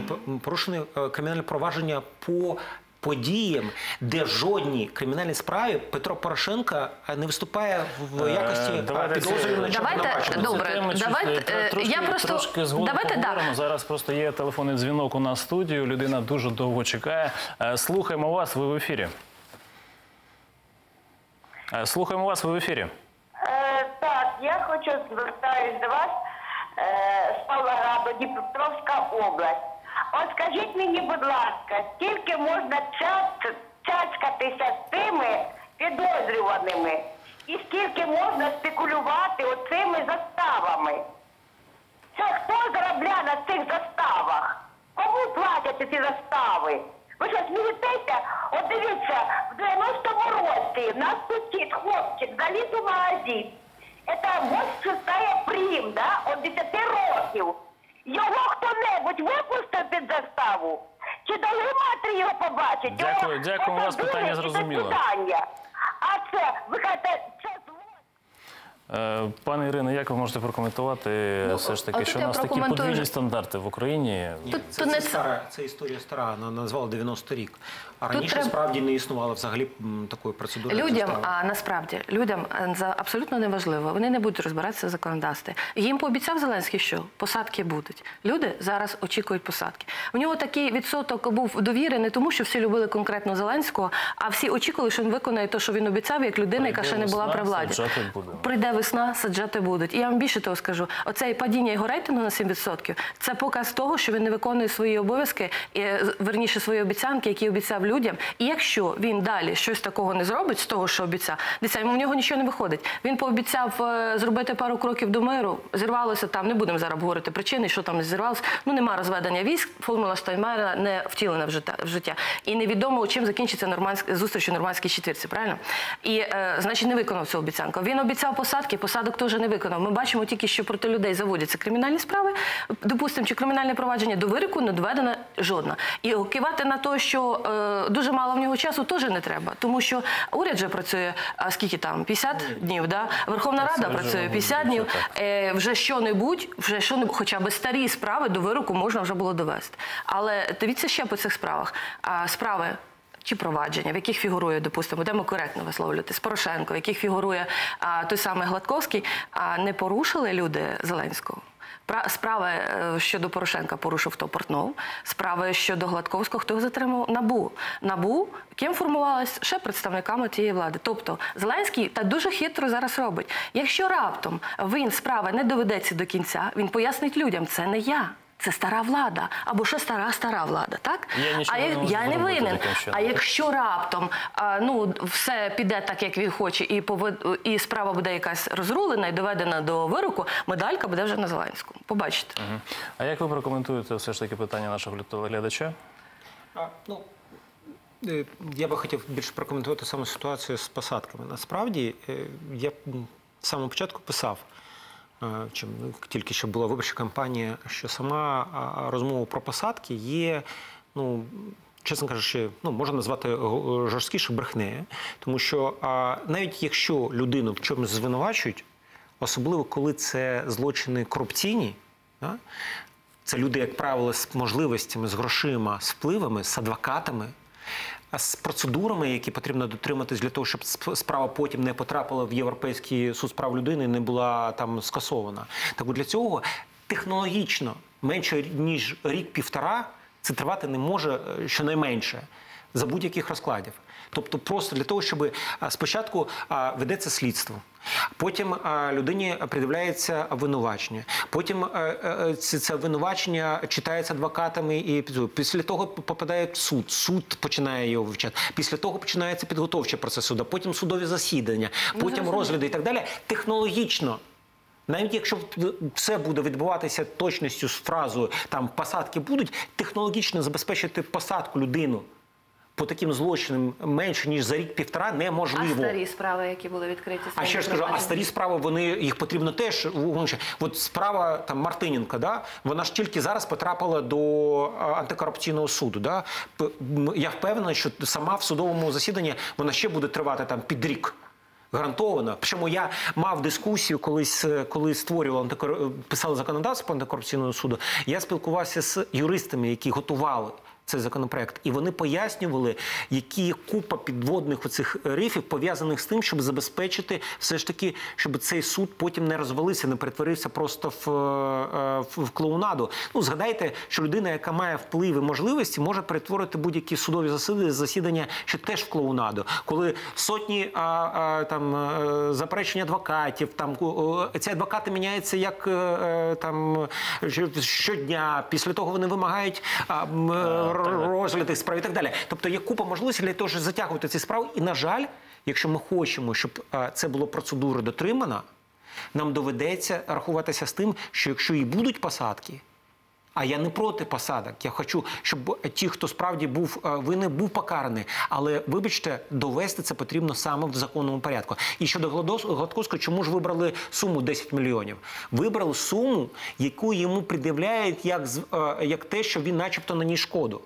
Порушено кримінальне провадження по... подіям, де жодній кримінальній справі Петро Порошенко не виступає в якості підозрюваного. Давайте, добре, давайте, я просто, давайте, так. Зараз просто є телефонний дзвінок у нас в студію, людина дуже довго чекає. Слухаємо вас, ви в ефірі. Слухаємо вас, ви в ефірі. Так, я хочу звертаюся до вас з Павлограда, Дніпропетровська область. От скажіть мені, будь ласка, скільки можна цяцькатися з тими підозрюваними? І скільки можна спекулювати оцими заставами? Це хто заробляє на цих заставах? Кому платять ці застави? Ви що, смієтеся? От дивіться, в дев'яностому році в нас сусід, хлопчик, заліз у магазин. Це восьмий прим, да, от десяти років. Його хто-небудь випустив під заставу? Чи дали матері його побачити? Дякую, дякую, у вас питання зрозуміло. А це, ви кажете, це злочин. Пані Ірино, як ви можете прокоментувати все ж таки, що у нас такі подвійні стандарти в Україні? Це історія стара, вона назвала дев'яностий рік. А раніше справді не існувало взагалі такої процедури. Людям, а насправді, людям абсолютно неважливо. Вони не будуть розбиратися в законодавстві. Їм пообіцяв Зеленський, що посадки будуть. Люди зараз очікують посадки. У нього такий відсоток був довіри не тому, що всі любили конкретно Зеленського, а всі очікували, що він виконає те, що він обіцяв, як людина, яка ще не була при владі. Прийде весна, саджати будуть. І я вам більше того скажу. Оце падіння його рейтингу на сім відсотків – це показ того, що він не виконує свої обов'язки, верніше свої обіцянки, які обіцяв людям. І якщо він далі щось такого не зробить з того, що обіцяв, дивіться, в нього нічого не виходить. Він пообіцяв зробити пару кроків до миру, зірвалося там, не будемо зараз говорити причини, що там зірвалося, ну нема розведення військ, формула Штайнмайєра не втілена в життя. І невідомо, чим закінчиться зустріч у Нормандській четвірці, правильно? І, значить, не виконав цю обіцянку. Він обіцяв посадки, посадок теж не виконав. Ми бачимо тільки, що проти людей заводяться кримінальні справи, допустимо, чи кримінальне провадження до вироку не доведено жодна. І кивати на те, що дуже мало в нього часу теж не треба, тому що уряд же працює, скільки там, п'ятдесят днів, Верховна Рада працює п'ятдесят днів, вже що-небудь, хоча б старі справи до вироку можна вже було довести. Але дивіться ще по цих справах. Справи чи провадження, в яких фігурує, допустимо, будемо коректно висловлювати, з Порошенко, в яких фігурує той самий Гладковський, не порушили люди Зеленського? Справи щодо Порошенка порушив хто? Портнов. Справи щодо Гладковського, хто його затримав? НАБУ. НАБУ, ким формувалось? Ще представниками тієї влади. Тобто Зеленський та дуже хитро зараз робить. Якщо раптом він справи не доведеться до кінця, він пояснить людям, це не я. Це стара влада, або ще стара-стара влада, так? Я не винен. А якщо раптом все піде так, як він хоче, і справа буде якась розрулена і доведена до вироку, медалька буде вже на Зеленському. Побачите. А як ви прокоментуєте все ж таки питання нашого глядача? Ну... Я би хотів більше прокоментувати саме ситуацію з посадками. Насправді, я з самого початку писав, чим тільки що була виборча кампанія, що сама розмова про посадки є, ну, чесно кажучи, ну, можна назвати жорсткіше брехнею. Тому що навіть якщо людину в чомусь звинувачують, особливо коли це злочини корупційні, це люди, як правило, з можливостями, з грошима, з впливами, з адвокатами, з процедурами, які потрібно дотриматись для того, щоб справа потім не потрапила в Європейський суд з прав людини і не була там скасована. Так от для цього технологічно менше ніж рік-півтора це тривати не може щонайменше за будь-яких розкладів. Тобто просто для того, щоб спочатку ведеться слідство. Потім людині пред'являється обвинувачення. Потім це обвинувачення читається адвокатами і після того попадає в суд. Суд починає його вивчати. Після того починається підготовчий процес суду. Потім судові засідання, потім розгляди і так далі. Технологічно. Навіть якщо все буде відбуватися точністю з фразою там посадки будуть, технологічно забезпечити посадку людину по таким злочинам менше, ніж за рік-півтора, неможливо. А старі справи, які були відкриті? А ще ж кажу, а старі справи, вони, їх потрібно теж... От справа там, Мартиненка, да? Вона ж тільки зараз потрапила до антикорупційного суду. Да? Я впевнений, що сама в судовому засіданні вона ще буде тривати там, під рік. Гарантовано. Причому я мав дискусію, колись, коли створював, писав законодавство по антикорупційному суду, я спілкувався з юристами, які готували цей законопроект. І вони пояснювали, які є купа підводних оцих рифів, пов'язаних з тим, щоб забезпечити все ж таки, щоб цей суд потім не розвалився, не перетворився просто в, в, в клоунаду. Ну, згадайте, що людина, яка має вплив і можливості, може перетворити будь-які судові засідання ще теж в клоунаду. Коли сотні а, а, там, заперечень адвокатів, там, ці адвокати міняються як там, щодня, після того вони вимагають... А, розгляди справ і так далі. Тобто є купа можливостей для того, щоб затягувати ці справи. І, на жаль, якщо ми хочемо, щоб це було процедура дотримана, нам доведеться рахуватися з тим, що якщо і будуть посадки, а я не проти посадок, я хочу, щоб ті, хто справді був винен, був покараний. Але, вибачте, довести це потрібно саме в законному порядку. І щодо Гладковського, чому ж вибрали суму десять мільйонів? Вибрали суму, яку йому пред'являють як, як те, що він начебто наніс шкоду.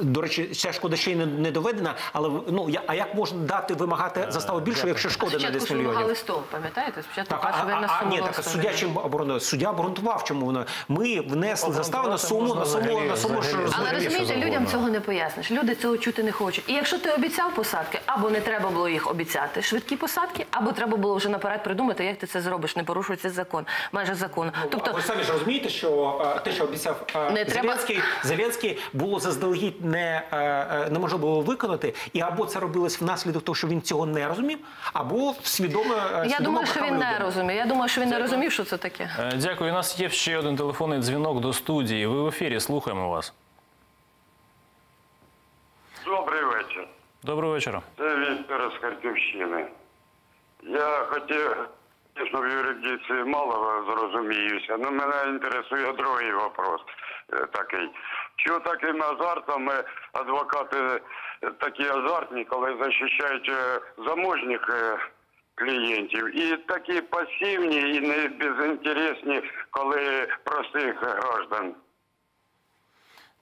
До речі, ця шкода ще й не доведена, але ну, я, а як можна дати, вимагати заставу більшу, якщо шкода на десять мільйонів? Спочатку вимагали сто, пам'ятаєте? Спочатку вимагали сто. Ні, так суддя чим оборонував? Суддя обґрунтував, чому вона. Ми внесли заставу на суму, на суму, на суму, що розумієш. Але розумієте, людям цього не поясниш. Люди цього чути не хочуть. І якщо ти обіцяв посадки, або не треба було їх обіцяти, швидкі посадки, або треба було вже наперед придумати, як ти це зробиш, не порушується закон, майже закон. Тобто... Ви самі ж розумієте, що те, що обіцяв Зеленський, було заздалегідь Не, не можна було виконати, і або це робилось внаслідок того, що він цього не розумів, або свідомо... Я думаю, що він не розумів. Я думаю, що він не розумів, що це таке. Дякую. У нас є ще один телефонний дзвінок до студії. Ви в ефірі, слухаємо вас. Добрий вечір. Доброго вечора. Це Віктор з Харківщини. Я хотів, звісно, в юридиції мало зрозуміюся, але мене інтересує другий питання. Такий. Чого таким азартом адвокати такі азартні, коли захищають заможних клієнтів, і такі пасивні, і не безінтересні, коли простих громадян?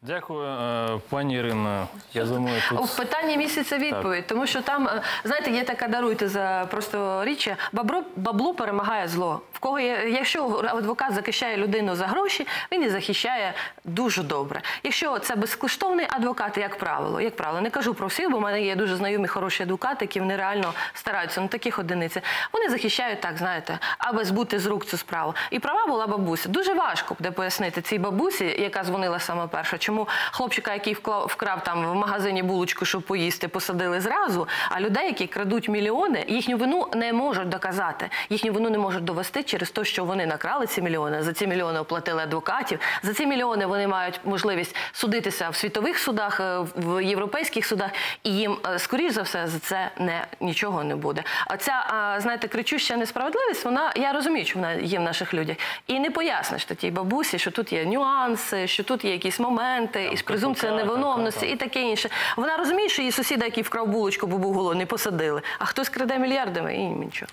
Дякую, пані Ірино. Я думаю, тут... В питанні місяця відповідь, тому що там, знаєте, є така, даруйте за просто річ, бабло, бабло перемагає зло. В кого є, якщо адвокат захищає людину за гроші, він її захищає дуже добре. Якщо це безкоштовний адвокат, як правило, як правило, не кажу про всіх, бо в мене є дуже знайомі хороші адвокати, які вони реально стараються, ну таких одиниці. Вони захищають так, знаєте, аби збути з рук цю справу. І права була бабуся. Дуже важко буде пояснити цій бабусі, яка дзвонила саме перша, чому хлопчика, який вкрав там в магазині булочку, щоб поїсти, посадили зразу, а людей, які крадуть мільйони, їхню вину не можуть доказати, їхню вину не можуть довести через те, що вони накрали ці мільйони, за ці мільйони оплатили адвокатів, за ці мільйони вони мають можливість судитися в світових судах, в європейських судах, і їм, скоріш за все, за це не, нічого не буде. А ця, знаєте, кричуща несправедливість, вона, я розумію, що вона є в наших людях, і не поясниш тій бабусі, що тут є нюанси, що тут є якісь моменти, із презумпцією невиновності і таке інше. Вона розуміє, що її сусіда, який вкрав булочку, бо був голодний, посадили. А хтось краде мільярдами, і нічого.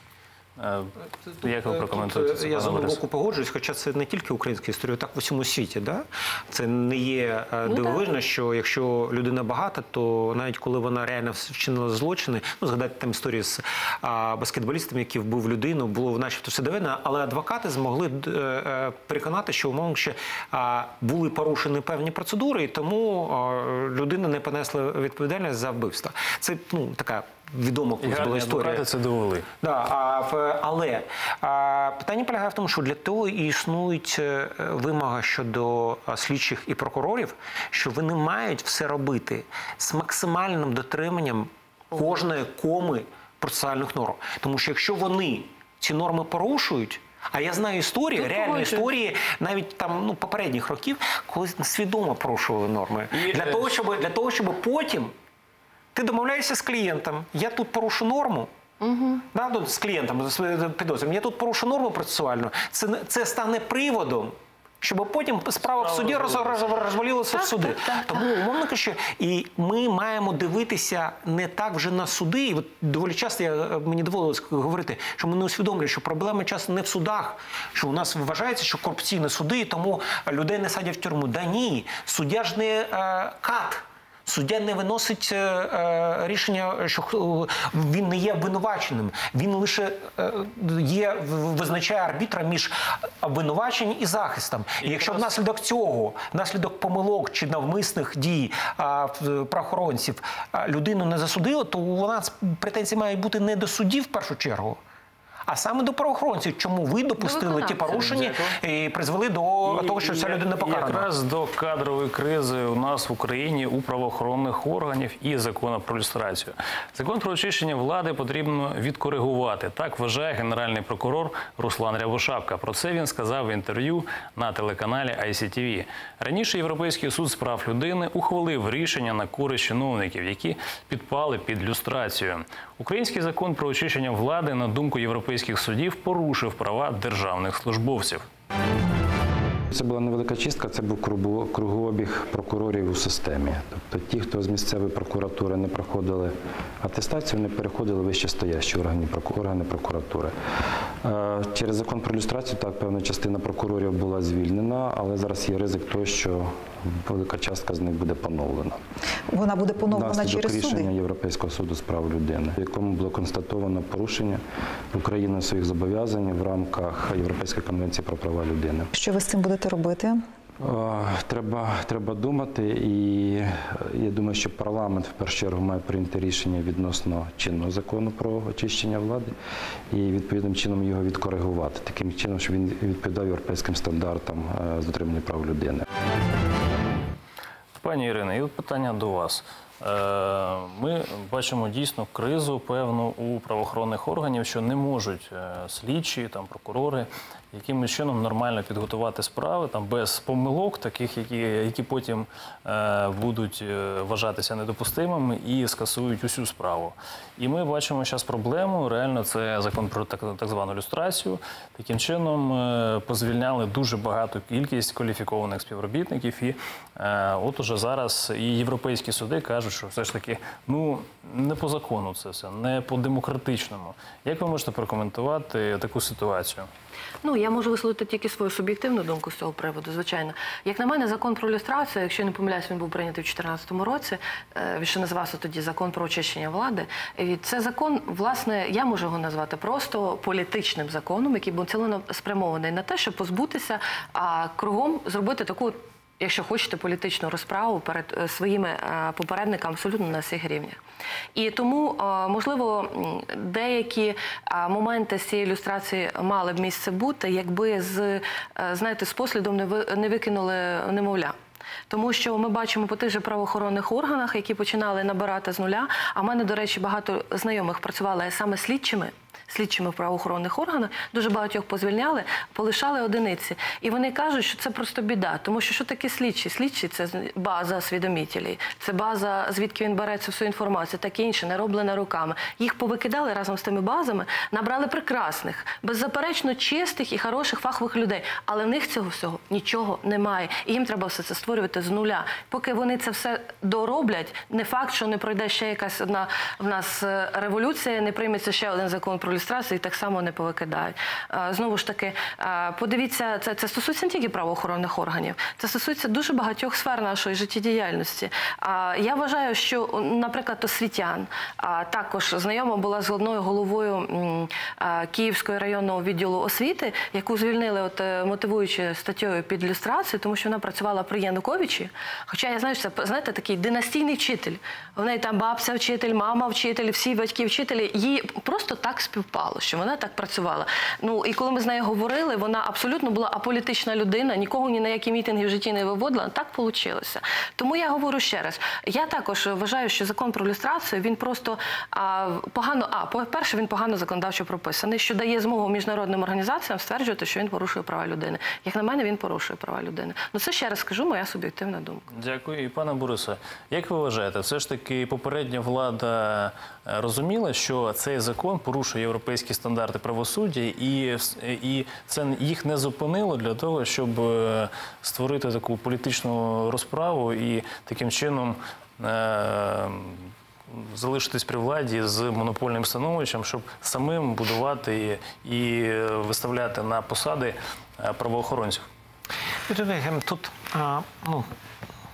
Як ви прокоментуєте? Я з одного боку погоджуюсь, хоча це не тільки українська історія, так в усьому світі. Да? Це не є ну, дивовижно, так, що якщо людина багата, то навіть коли вона реально вчинила злочини, ну, згадайте там історію з а, баскетболістами, які вбив людину, було начебто все доведено, але адвокати змогли а, переконати, що умовно ще а, були порушені певні процедури, і тому а, людина не понесла відповідальність за вбивство. Це ну, така... відомо, коли була історія. Це довели. Да, а, але а, питання полягає в тому, що для того і існують вимоги щодо слідчих і прокурорів, що вони мають все робити з максимальним дотриманням кожної коми процесуальних норм. Тому що якщо вони ці норми порушують, а я знаю історії, тут реальні погоджу. історії, навіть там, ну, попередніх років, коли свідомо порушували норми. І... Для, того, щоб, для того, щоб потім ти домовляєшся з клієнтом, я тут порушу норму, угу. да, тут, з клієнтом, з підозрюваним, я тут порушу норму процесуальну, це, це стане приводом, щоб потім справа в суді розвалилася в суди. Тому, умовно кажучи, і ми маємо дивитися не так вже на суди. І от доволі часто я, мені доводилось говорити, що ми не усвідомлюємо, що проблема часто не в судах, що у нас вважається, що корупційні суди, і тому людей не садять в тюрму. Да ні, суддя ж не а, кат. Суддя не виносить е, е, рішення, що е, він не є обвинуваченим. Він лише е, є, визначає арбітра між обвинуваченням і захистом. І, і якщо просто... внаслідок цього, внаслідок помилок чи навмисних дій е, правоохоронців е, людину не засудило, то у нас претензії мають бути не до суддів в першу чергу, а саме до правоохоронців. Чому ви допустили ті порушення і призвели до того, що ця людина покарана? Якраз до кадрової кризи у нас в Україні у правоохоронних органів і закону про люстрацію. Закон про очищення влади потрібно відкоригувати. Так вважає генеральний прокурор Руслан Рябошапка. Про це він сказав в інтерв'ю на телеканалі ай сі ті ві. Раніше Європейський суд з прав людини ухвалив рішення на користь чиновників, які підпали під люстрацію. Український закон про очищення влади, на думку європейських судів, порушив права державних службовців. Це була невелика чистка, це був кругообіг прокурорів у системі. Тобто ті, хто з місцевої прокуратури не проходили атестацію, вони переходили в вищестоящі органи прокуратури. Через закон про люстрацію, так, певна частина прокурорів була звільнена, але зараз є ризик того, що велика частка з них буде поновлена. Вона буде поновлена через суди? Внаслідок рішення Європейського суду з прав людини, в якому було констатовано порушення Україною своїх зобов'язань в рамках Європейської конвенції про права людини. Що ви з цим будете робити? Треба, треба думати, і я думаю, що парламент в першу чергу має прийняти рішення відносно чинного закону про очищення влади і відповідним чином його відкоригувати, таким чином, щоб він відповідав європейським стандартам з дотримання прав людини. Пані Ірино, і питання до вас. Ми бачимо дійсно кризу певну у правоохоронних органів, що не можуть слідчі, там, прокурори якимось чином нормально підготувати справи, там, без помилок, таких, які, які потім е, будуть вважатися недопустимими і скасують усю справу. І ми бачимо зараз проблему, реально це закон про так, так звану люстрацію. Таким чином е, позвільняли дуже багату кількість кваліфікованих співробітників. І е, от уже зараз і європейські суди кажуть, що все ж таки, ну, не по закону це все, не по-демократичному. Як ви можете прокоментувати таку ситуацію? Ну, я можу висловити тільки свою суб'єктивну думку з цього приводу, звичайно. Як на мене, закон про люстрацію, якщо я не помиляюсь, він був прийнятий в дві тисячі чотирнадцятому році, він ще називався тоді закон про очищення влади. І це закон, власне, я можу його назвати просто політичним законом, який був цілено спрямований на те, щоб позбутися, а кругом зробити таку, якщо хочете, політичну розправу перед своїми попередниками абсолютно на всіх рівнях. І тому, можливо, деякі моменти з цієї люстрації мали б місце бути, якби з, знаєте, з послідом не викинули немовля. Тому що ми бачимо по тих же правоохоронних органах, які починали набирати з нуля, а в мене, до речі, багато знайомих працювали саме слідчими, слідчими в правоохоронних органах, дуже багатьох позвільняли, полишали одиниці. І вони кажуть, що це просто біда, тому що що таке слідчі? Слідчі – це база освідомителів, це база, звідки він береться всю інформацію, таке інше, не роблено руками. Їх повикидали разом з тими базами, набрали прекрасних, беззаперечно чистих і хороших фахових людей, але в них цього всього нічого немає. І їм треба все це створювати з нуля. Поки вони це все дороблять, не факт, що не пройде ще якась одна в нас революція, не прийметься ще один закон про люстрацію і так само не повикидають. Знову ж таки, подивіться, це, це стосується не тільки правоохоронних органів, це стосується дуже багатьох сфер нашої життєдіяльності. Я вважаю, що, наприклад, освітян, також знайома була з одною головою Київського районного відділу освіти, яку звільнили от мотивуючи статтею під люстрацію, тому що вона працювала при Януковичі. Хоча я знаю, що це, знаєте, такий династійний вчитель. В неї там бабця вчитель, мама вчитель, всі батьки вчителі. Її просто так співпрацювали. виступала, що вона так працювала. Ну, і коли ми з нею говорили, вона абсолютно була аполітична людина, нікого ні на які мітинги в житті не виводила, так вийшло. Тому я говорю ще раз, я також вважаю, що закон про люстрацію, він просто а, погано, а, по-перше, він погано законодавчо прописаний, що дає змогу міжнародним організаціям стверджувати, що він порушує права людини. Як на мене, він порушує права людини. Ну, це ще раз скажу, моя суб'єктивна думка. Дякую. І пане Борисе, як ви вважаєте, все ж таки попередня влада розуміла, що цей закон порушує європейські стандарти правосуддя, і, і це їх не зупинило для того, щоб створити таку політичну розправу і таким чином е- залишитись при владі з монопольним становищем, щоб самим будувати і, і виставляти на посади правоохоронців? Тут ну,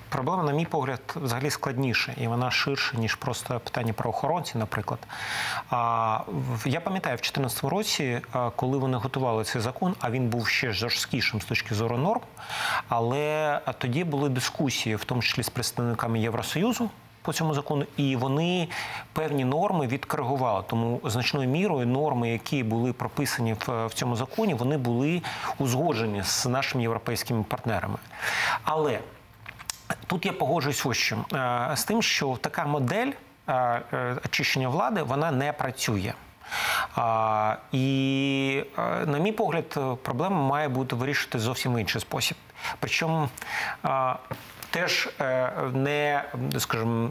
проблема, на мій погляд, взагалі складніша, і вона ширша, ніж просто питання правоохоронців, наприклад. Я пам'ятаю, в дві тисячі чотирнадцятому році, коли вони готували цей закон, а він був ще жорсткішим з точки зору норм, але тоді були дискусії, в тому числі з представниками Євросоюзу, по цьому закону, і вони певні норми відкоригували. Тому значною мірою норми, які були прописані в, в цьому законі, вони були узгоджені з нашими європейськими партнерами. Але тут я погоджуюсь ось чим, з тим, що така модель очищення влади, вона не працює. А, і, на мій погляд, проблема має бути вирішити зовсім інший спосіб. Причому а, теж не, скажімо,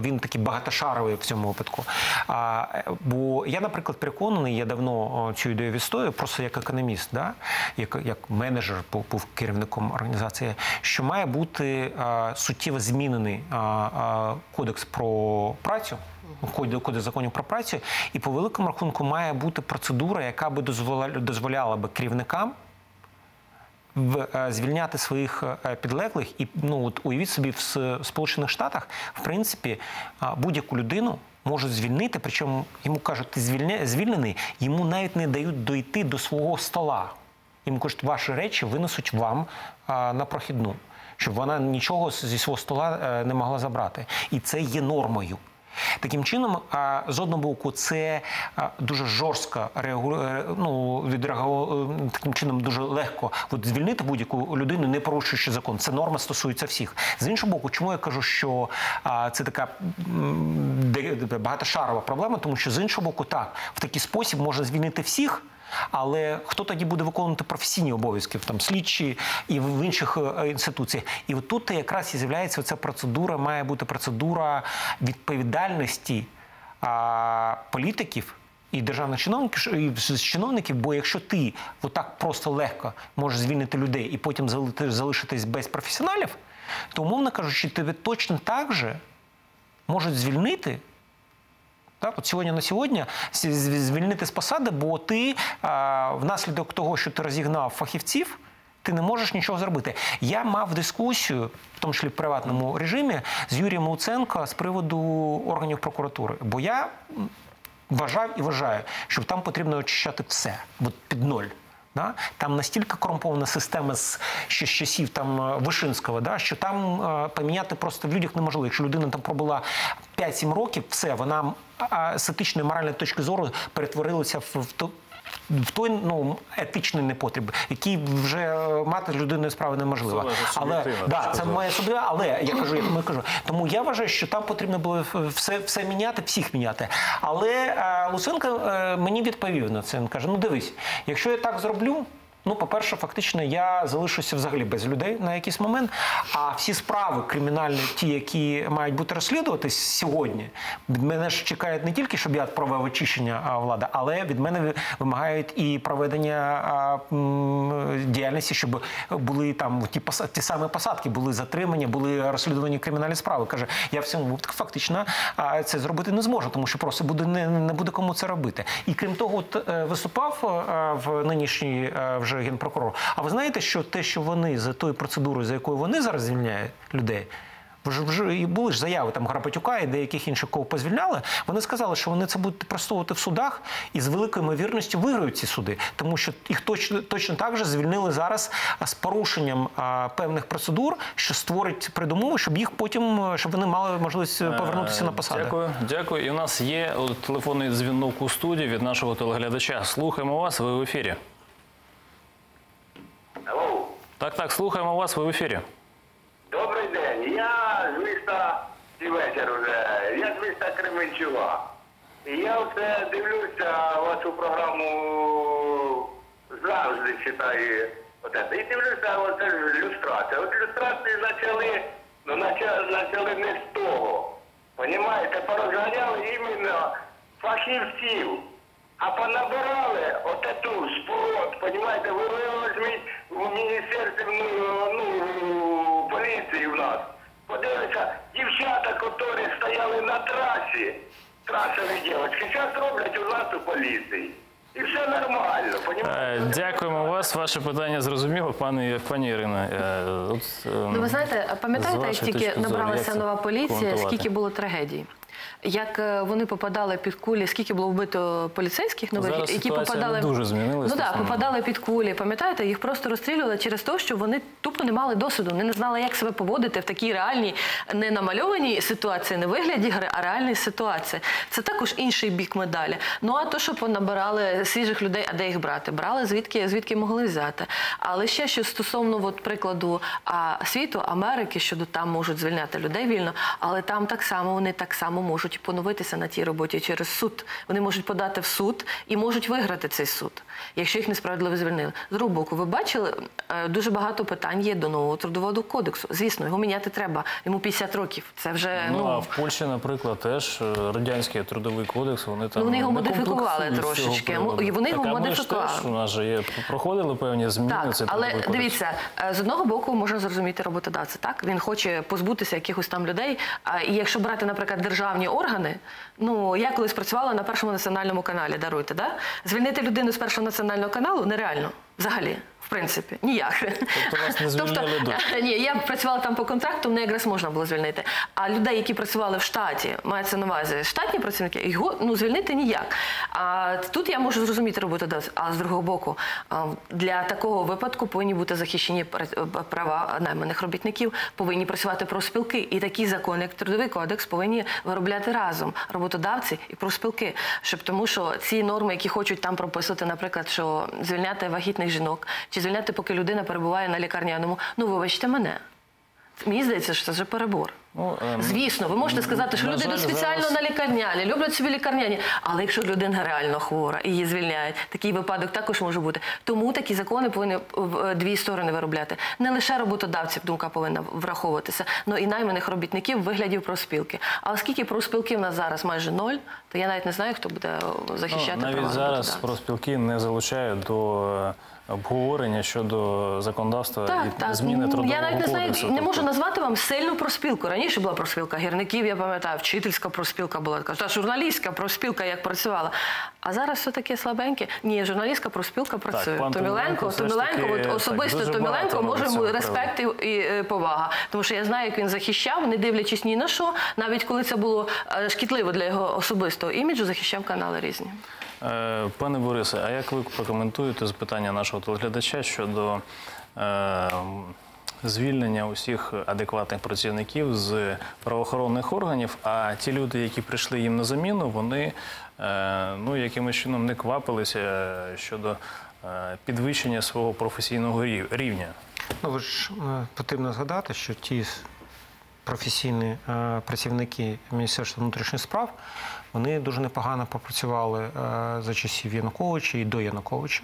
він такий багатошаровий в цьому випадку. А, бо я, наприклад, переконаний, я давно цю ідею відстоюю, просто як економіст, да? як, як менеджер, був керівником організації, що має бути а, суттєво змінений а, а, кодекс про працю, кодекс законів про працю, і по великому рахунку має бути процедура, яка би дозволяла, дозволяла би керівникам звільняти своїх підлеглих. І, ну, от, уявіть собі, в Сполучених Штатах, в принципі, будь-яку людину можуть звільнити, причому йому кажуть, ти звільнений, йому навіть не дають дойти до свого стола. Їм кажуть, ваші речі винесуть вам на прохідну, щоб вона нічого зі свого стола не могла забрати. І це є нормою. Таким чином, з одного боку, це дуже жорстко реагу... ну, відреагу... таким чином дуже легко от, звільнити будь-яку людину, не порушуючи закон. Це норма стосується всіх. З іншого боку, чому я кажу, що це така багатошарова проблема, тому що з іншого боку, так, в такий спосіб можна звільнити всіх, але хто тоді буде виконувати професійні обов'язки, там, слідчі і в інших інституціях? І от тут якраз і з'являється ця процедура, має бути процедура відповідальності а, політиків і державних чиновників, бо якщо ти отак просто легко можеш звільнити людей і потім залишитись без професіоналів, то, умовно кажучи, тебе точно так же можуть звільнити, так, от сьогодні на сьогодні звільнити з посади, бо ти а, внаслідок того, що ти розігнав фахівців, ти не можеш нічого зробити. Я мав дискусію, в тому числі в приватному режимі, з Юрієм Луценко з приводу органів прокуратури. Бо я вважав і вважаю, що там потрібно очищати все, от під ноль. Да? Там настільки корумпована система з ще з часів там, Вишинського, да? Що там е, поміняти просто в людях неможливо. Якщо людина там пробула п'ять-сім років, все, вона а, з етичної, моральної точки зору перетворилася в, в, то, в той ну, етичний непотріб, який вже мати з людиною справи неможливо. Це але, да, це моя суб'єктивна, але я кажу, як ми кажу. Тому я вважаю, що там потрібно було все, все міняти, всіх міняти. Але е, Луценко е, мені відповів на це. Він каже, ну дивись, якщо я так зроблю, ну, по-перше, фактично, я залишуся взагалі без людей на якийсь момент, а всі справи кримінальні, ті, які мають бути розслідуватись сьогодні, від мене ж чекають не тільки, щоб я провів очищення влади, але від мене вимагають і проведення діяльності, щоб були там ті, посад, ті самі посадки, були затримання, були розслідування кримінальні справи. Каже, я в цьому випадку фактично це зробити не зможу, тому що просто буде, не, не буде кому це робити. І крім того, от, виступав в нинішній вже Генпрокурор. А ви знаєте, що те, що вони за тою процедурою, за якою вони зараз звільняють людей, вже і були ж заяви там Гарапатюка і деяких інших, кого позвільняли, вони сказали, що вони це будуть простовувати в судах і з великою ймовірністю виграють ці суди, тому що їх точно, точно так же звільнили зараз з порушенням а, певних процедур, що створить передумови, щоб їх потім, щоб вони мали можливість повернутися на посади. Дякую, дякую. І в нас є телефонний дзвінок у студії від нашого телеглядача. Слухаємо вас, ви в ефірі. Hello. Так, так, слухаємо вас, ви в ефірі. Добрий день. Я з міста, і вечір вже, я з міста Кременчуга. І я оце дивлюся вашу програму завжди читаю. І дивлюся, оце ж люстрація. От люстрації почали, ну, почали не з того. Понімаєте, порозгоряли іменно фахівців. А понабирали от эту спорот, понимаете, вы возьмите в министерстве, ну, полиции в нас. Подивіться, дівчата, які стояли на трасі, трасові дівчатки, зараз роблять у нас у поліції. І все нормально, понимаєте? Дякуємо вас. Ваше питання зрозуміло, пані, пані Ірина. От, ну, ви знаєте, пам'ятаєте, як тільки набралася нова поліція, скільки було трагедій? Як вони попадали під кулі, скільки було вбито поліцейських нових, зараз які попадали дуже змінилася. Ну так, попадали під кулі. Пам'ятаєте, їх просто розстрілювали через те, що вони тупо не мали досвіду, вони не знали, як себе поводити в такій реальній, не намальованій ситуації, не вигляді гри, а реальній ситуації. Це також інший бік медалі. Ну а то, що понабирали свіжих людей, а де їх брати? Брали звідки, звідки могли взяти. Але ще що стосовно от, прикладу а, світу, Америки, щодо там можуть звільняти людей вільно, але там так само вони так само можуть поновитися на тій роботі через суд. Вони можуть подати в суд і можуть виграти цей суд, якщо їх несправедливо звільнили. З другого боку, ви бачили, дуже багато питань є до нового трудового кодексу. Звісно, його міняти треба. Йому п'ятдесят років. Це вже, ну, ну... а в Польщі, наприклад, теж радянський трудовий кодекс, вони там... Ну, вони його модифікували трошечки. Вони його модифікували. Так, а ми ж теж, у нас же є, проходили певні зміни. Так, але дивіться, з одного боку, можна зрозуміти роботодавця, так? Він хоче позбутися якихось там людей. І якщо брати, наприклад, державні органи, ну, я колись працювала на Першому національному каналі, даруйте, да? Звільнити людину з Першого національного каналу нереально, взагалі. В принципі, ніяк. Тобто вас не звільняли до? Тобто, ні, я працювала там по контракту, мене якраз можна було звільнити. А людей, які працювали в штаті, мається на увазі штатні працівники, його, ну, звільнити ніяк. А тут я можу зрозуміти роботодавця. А з другого боку, для такого випадку повинні бути захищені права найманих робітників, повинні працювати профспілки. І такі закони, як Трудовий кодекс, повинні виробляти разом роботодавці і профспілки. Щоб, тому що ці норми, які хочуть там прописувати, наприклад, що звільняти вагітних жінок, чи звільняти, поки людина перебуває на лікарняному. Ну, вибачте мене. Мені здається, що це вже перебор. Ну, ем, звісно, ви можете сказати, що люди йдуть спеціально зараз... на лікарняні, люблять собі лікарняні. Але якщо людина реально хвора і її звільняють, такий випадок також може бути. Тому такі закони повинні дві сторони виробляти. Не лише роботодавців думка повинна враховуватися, але і найманих робітників виглядів профспілки. А оскільки профспілки в нас зараз майже ноль, то я навіть не знаю, хто буде захищати, ну, права роботодавців. Навіть зараз профспілки не залучають до... обговорення щодо законодавства, так, і так, зміни трудового кодексу. Я навіть не знаю, кодексу, не можу назвати вам сильну профспілку. Раніше була профспілка гірників, я пам'ятаю, вчительська профспілка була, та журналістська профспілка, як працювала. А зараз все таке слабеньке. Ні, журналістська профспілка працює. Так, Томіленко, Томіленко, таки, от особисто так, Томіленко, може йому респект і, і повага. Тому що я знаю, як він захищав, не дивлячись ні на що, навіть коли це було шкідливо для його особистого іміджу, захищав канали різні. Пане Борисе, а як ви прокоментуєте запитання нашого телеглядача щодо е, звільнення усіх адекватних працівників з правоохоронних органів, а ті люди, які прийшли їм на заміну, вони е, ну, якимось чином не квапилися щодо е, підвищення свого професійного рівня? Ну, ви ж потрібно згадати, що ті професійні е, працівники Міністерства внутрішніх справ, вони дуже непогано попрацювали е, за часів Януковича і до Януковича.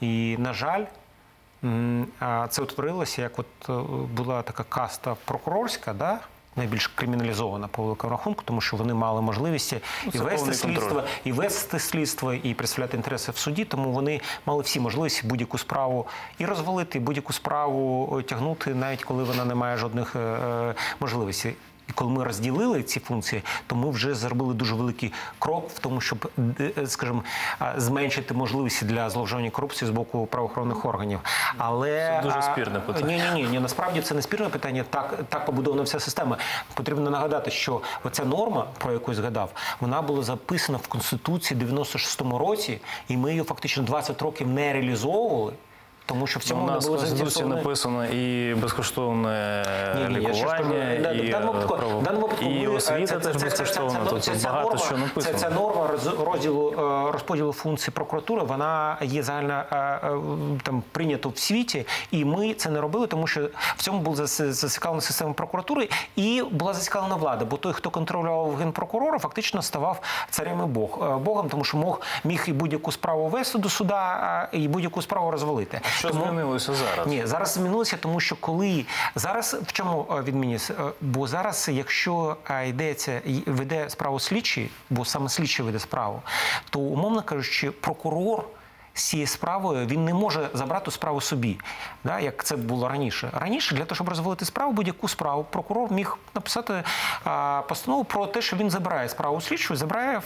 І, на жаль, м, а це утворилося, як от була така каста прокурорська, да? Найбільш криміналізована по великому рахунку, тому що вони мали можливість і вести слідство, і вести слідство, і представляти інтереси в суді, тому вони мали всі можливості будь-яку справу і розвалити, будь-яку справу тягнути, навіть коли вона не має жодних е, можливостей. І коли ми розділили ці функції, то ми вже зробили дуже великий крок в тому, щоб, скажімо, зменшити можливості для зловживання корупції з боку правоохоронних органів. Але це дуже спірне питання. Ні, ні, ні, насправді це не спірне питання. Так, так побудована вся система. Потрібно нагадати, що оця норма, про яку я згадав, вона була записана в Конституції в дев'яносто шостому році, і ми її фактично двадцять років не реалізовували. Тому що в цьому не було заінтересовано. У нас в Конституції написано і безкоштовне лікування, і освіта теж безкоштовна. Ця норма розподілу функцій прокуратури, вона є загально прийнята в світі, і ми це не робили, тому що в цьому була зацікавлена система прокуратури і була зацікавлена влада, бо той, хто контролював генпрокурора, фактично ставав царем і Богом, тому що міг і будь-яку справу вести до суда, і будь-яку справу розвалити. Що тому... змінилося зараз? Ні, зараз змінилося, тому що коли... Зараз в чому відмінність? Бо зараз, якщо йдеться, веде справу слідчий, бо саме слідчий веде справу, то, умовно кажучи, прокурор з цією справою, він не може забрати справу собі, як це було раніше. Раніше, для того, щоб розвалити справу, будь-яку справу, прокурор міг написати постанову про те, що він забирає справу слідчого, забирає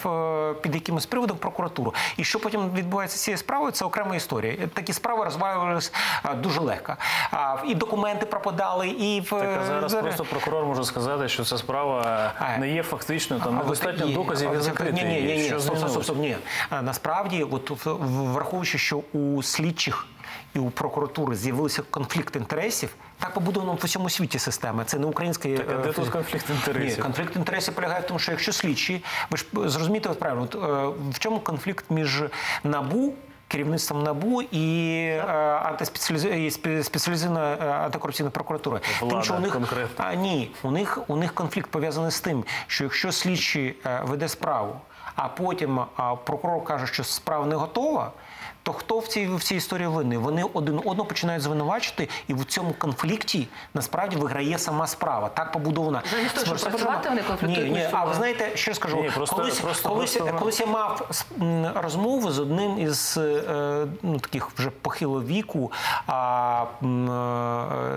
під якимось приводом прокуратуру. І що потім відбувається з цією справою, це окрема історія. Такі справи розвалювалися дуже легко. І документи пропадали, і... Так, а зараз просто прокурор може сказати, що ця справа не є фактичною, там недостатньо доказів і закрити. Ні, ні, ні, стоп, стоп, стоп, ні. Насправді, враховуючи, що у слідчих і у прокуратури з'явився конфлікт інтересів, так побудовано в усьому світі система. Це не українська... Так, а де тут конфлікт інтересів? Ні, конфлікт інтересів полягає в тому, що якщо слідчі... Ви ж зрозумієте правильно, в чому конфлікт між НАБУ, керівництвом НАБУ і спеціалізованою антикорупційною прокуратурою. Влада конкретно. Ні, у них конфлікт пов'язаний з тим, що якщо слідчий веде справу, а потім прокурор каже, що справа не готова, то хто в цій, в цій історії винний? Вони один одного починають звинувачити, і в цьому конфлікті насправді виграє сама справа. Так побудована. Замість того, щоб працювати, вони конфліктують. Ні, ні. А ви знаєте, що я скажу? Ні, просто, колись, просто, колись, просто... колись я мав розмову з одним із ну, таких вже похилого віку а,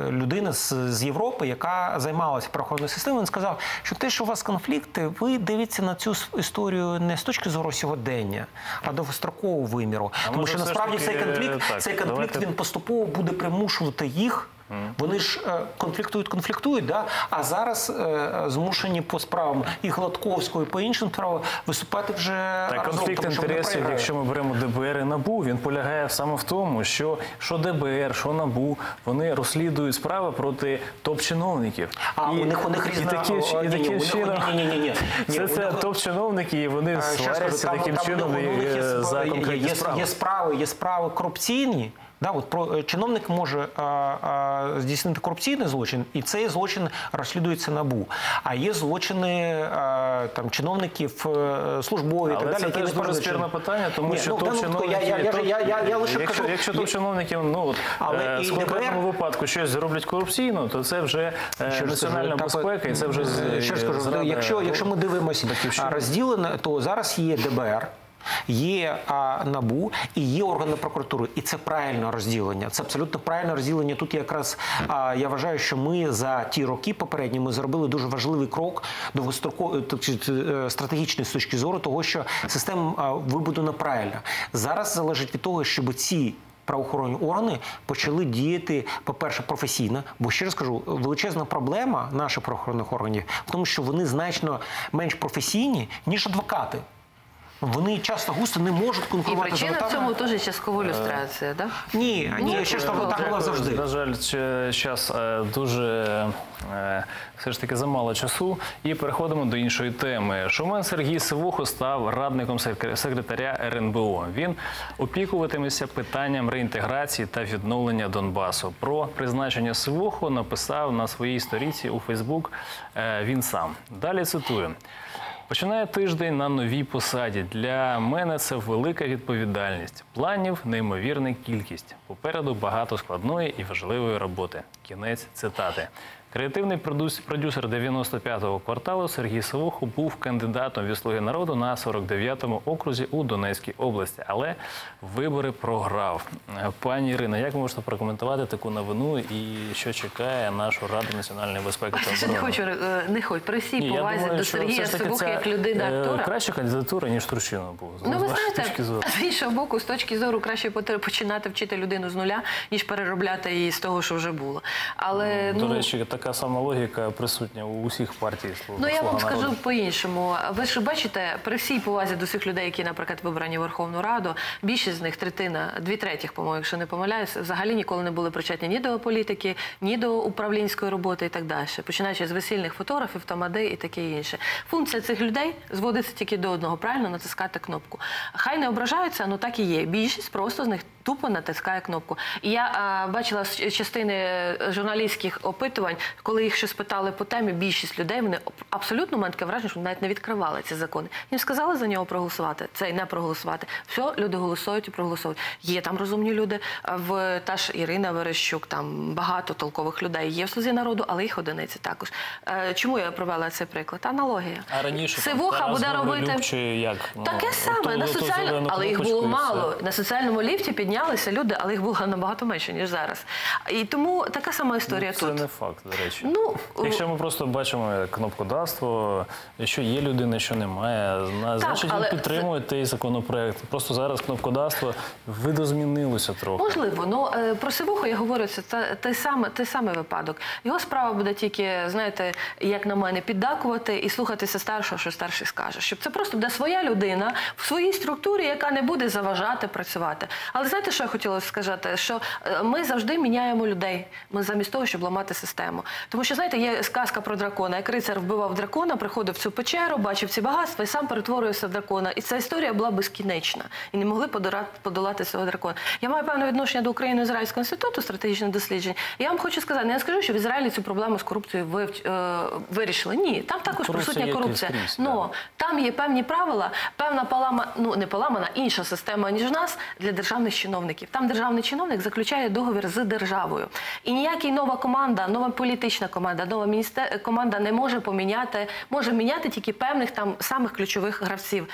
людини з, з Європи, яка займалася правоохоронною системою. Він сказав, що те, що у вас конфлікти, ви дивіться на цю історію не з точки зору сьогодення, а довгострокового виміру. А тому що насправді цей конфлікт, так, цей конфлікт давайте... він поступово буде примушувати їх. Вони ж конфліктують, конфліктують, да? А зараз е, змушені по справам і Гладковського, і по іншим справам виступати вже... Так, разом, конфлікт тому, інтересів, ми якщо ми беремо ДБР і НАБУ, він полягає саме в тому, що, що ДБР, що НАБУ, вони розслідують справи проти топ-чиновників. А і, у них у них різна... І таким чином... Це топ-чиновники, і вони сваряться таким чином за конкретні справи. Є справи корупційні. Да, от про, чиновник може а, а, здійснити корупційний злочин, і цей злочин розслідується НАБУ. А є злочини а, там, чиновників службові і так далі. Але це теж дуже спірне питання, тому що топ-чиновників в конкретному випадку щось зроблять корупційно, то це вже національна безпека і це вже зрада. Якщо ми дивимося розділено, то зараз є ДБР, є а, НАБУ і є органи прокуратури. І це правильне розділення. Це абсолютно правильне розділення. Тут якраз а, я вважаю, що ми за ті роки попередні ми зробили дуже важливий крок довгостроково, тобто, стратегічний з точки зору того, що система вибудована правильно. Зараз залежить від того, щоб ці правоохоронні органи почали діяти, по-перше, професійно, бо, ще раз кажу, величезна проблема наших правоохоронних органів в тому, що вони значно менш професійні, ніж адвокати. Вони часто густо не можуть конкурувати. І причина в цьому теж часткова люстрація, так? Ні, ще ж так було завжди. На жаль, час дуже, все ж таки, замало часу. І переходимо до іншої теми. Шумен Сергій Сивохо став радником секретаря РНБО. Він опікуватиметься питанням реінтеграції та відновлення Донбасу. Про призначення Сивохо написав на своїй сторінці у Фейсбук він сам. Далі цитую. Починаю тиждень на новій посаді. Для мене це велика відповідальність. Планів – неймовірна кількість. Попереду багато складної і важливої роботи. Кінець цитати. Креативний продюсер дев'яносто п'ятого кварталу Сергій Сивохо був кандидатом від «Слуги народу» на сорок дев'ятому окрузі у Донецькій області, але вибори програв. Пані Ірино, як можете прокоментувати таку новину і що чекає нашу Раду національної безпеки та оборони? Не хочу, не хочу, при всій повазі до Сергія Сивохо як людина-актора. Краща кандидатура, ніж Турчина була. Ну, ви знаєте, з іншого боку, з точки зору, краще починати вчити людину з нуля, ніж переробляти її з того, що вже було. Але, ну... До речі, так. Така сама логіка присутня у всіх партій. Ну, я вам скажу по-іншому. Ви ж бачите, при всій повазі до всіх людей, які, наприклад, вибрані в Верховну Раду, більшість з них, третина, дві третіх, по-моєму, якщо не помиляюсь, взагалі ніколи не були причетні ні до політики, ні до управлінської роботи і так далі. Починаючи з весільних фотографів, тамади і таке інше. Функція цих людей зводиться тільки до одного, правильно натискати кнопку. Хай не ображаються, але так і є. Більшість просто з них тупо натискає кнопку. І я бачила частини журналістських опитувань, коли їх щось питали по темі, більшість людей, вони абсолютно, мені таке враження, що навіть не відкривали ці закони. Їм сказали за нього проголосувати, це і не проголосувати. Все, люди голосують і проголосують. Є там розумні люди, та ж Ірина Верещук, там багато толкових людей є в «Слузі народу», але їх одиниці також. Чому я привела цей приклад? Аналогія. А раніше Тарас Гаврилюк чи як? Таке саме, але їх було мало. На соціальному ліфті піднялися люди, але їх було набагато менше, ніж зараз. І тому така сама історія тут. Це не факт. Ну, якщо ми просто бачимо кнопкодавство, що є людина, що немає, значить, ви підтримуєте цей законопроект. Просто зараз кнопкодавство видозмінилося трохи. Можливо, але про Сивохо я говорю, це той самий випадок. Його справа буде тільки, знаєте, як на мене, піддакувати і слухатися старшого, що старший скаже. Щоб це просто буде своя людина в своїй структурі, яка не буде заважати працювати. Але знаєте, що я хотіла сказати? Що ми завжди міняємо людей, замість того, щоб ламати систему. Тому що, знаєте, є сказка про дракона. Як рицар вбивав дракона, приходив в цю печеру, бачив ці багатства і сам перетворювався в дракона. І ця історія була безкінечна. І не могли подолати цього дракона. Я маю певне відношення до Україно-Ізраїльського інституту стратегічних досліджень. Я вам хочу сказати, я не скажу, що в Ізраїлі цю проблему з корупцією вирішили. Ні, там також присутня корупція. Но там є певні правила, певна поламана, ну не поламана, інша система, ніж в нас, для державних чиновників. Там державний чиновник заключає договір з державою. І ніяка нова команда, нова політика, команда, нова команда не може поміняти, може міняти тільки певних там самих ключових гравців.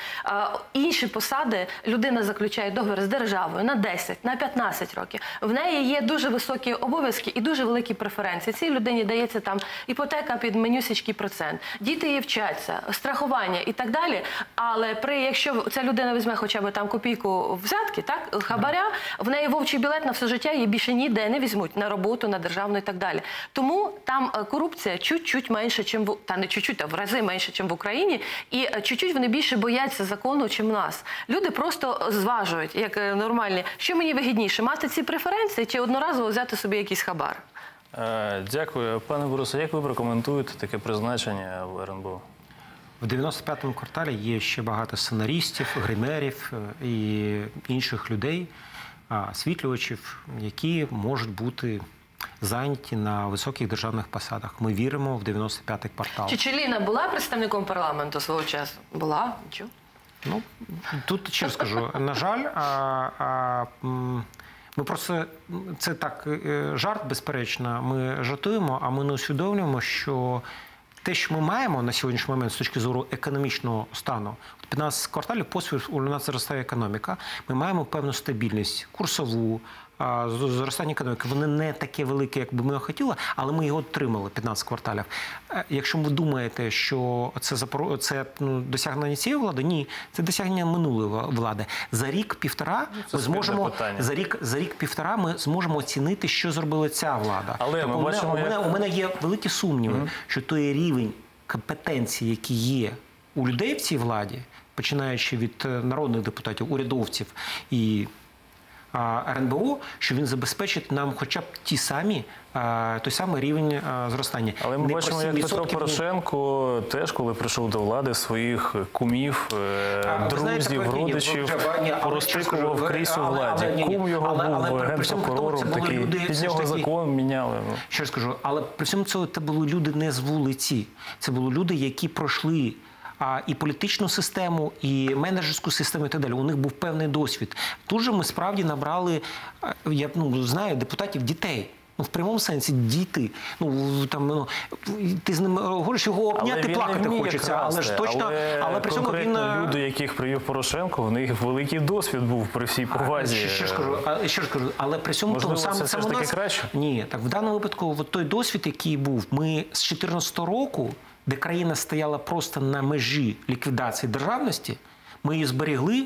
Інші посади людина заключає договір з державою на десять, на п'ятнадцять років. В неї є дуже високі обов'язки і дуже великі преференції. Цій людині дається там іпотека під менюсічкий процент, діти її вчаться, страхування і так далі. Але якщо ця людина візьме хоча б там копійку взятки, хабаря, в неї вовчий білет на все життя, її більше ніде не візьмуть на роботу, на державну і так далі. Тому там корупція чуть-чуть менше, та не чуть-чуть, а в рази менше, ніж в Україні, і чуть-чуть вони більше бояться закону, ніж нас. Люди просто зважують, як нормальні, що мені вигідніше, мати ці преференції чи одноразово взяти собі якийсь хабар? Дякую. Пане Борисе, як ви прокоментуєте таке призначення в РНБО? В дев'яносто п'ятому кварталі є ще багато сценаристів, гримерів і інших людей, освітлювачів, які можуть бути... зайняті на високих державних посадах. Ми віримо в дев'яносто п'ятий квартал. Чи Ліна була представником парламенту свого часу? Була? Нічого? Ну, тут ще скажу. На жаль, ми просто... Це так, жарт, безперечно, ми жартуємо, а ми не усвідомлюємо, що те, що ми маємо на сьогоднішній момент з точки зору економічного стану, п'ятнадцять кварталів поспіль у нас зростає економіка, ми маємо певну стабільність, курсову, зростання економіки. Вони не такі великі, як би ми хотіли, але ми його отримали, п'ятнадцять кварталів. Якщо ви думаєте, що це досягнення цієї влади, ні, це досягнення минулої влади. За рік-півтора ми зможемо оцінити, що зробила ця влада. У мене є великі сумніви, що той рівень компетенції, який є у людей в цій владі, починаючи від народних депутатів, урядовців і РНБО, що він забезпечить нам хоча б ті самі, той самий рівень зростання. Але ми бачимо, як Петро Порошенко теж, коли прийшов до влади, своїх кумів, друзів, родичів, порозтикував крізь у владі. Кум його був генпрокурором, під нього закон міняли. Що я скажу, але при всьому цьому це були люди не з вулиці. Це були люди, які пройшли і політичну систему, і менеджерську систему, і так далі. У них був певний досвід. Тут же ми справді набрали, я знаю, депутатів дітей. ну, в прямому сенсі діти. Ну, там, ну, ти з ним говориш, його обняти, плакати хочеться. Красти, але ж точно, але, але при цьому він... люди, яких привів Порошенко, в них великий досвід був при всій повазі. А, ще ж кажу, а, ще ж кажу, але при цьому... Можливо, тому, це сам, все сам ж таки нас... краще? Ні, так в даному випадку от той досвід, який був, ми з чотирнадцятого року, де країна стояла просто на межі ліквідації державності, ми її зберегли.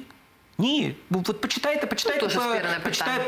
Ні, от почитайте, почитайте, ну, почитайте,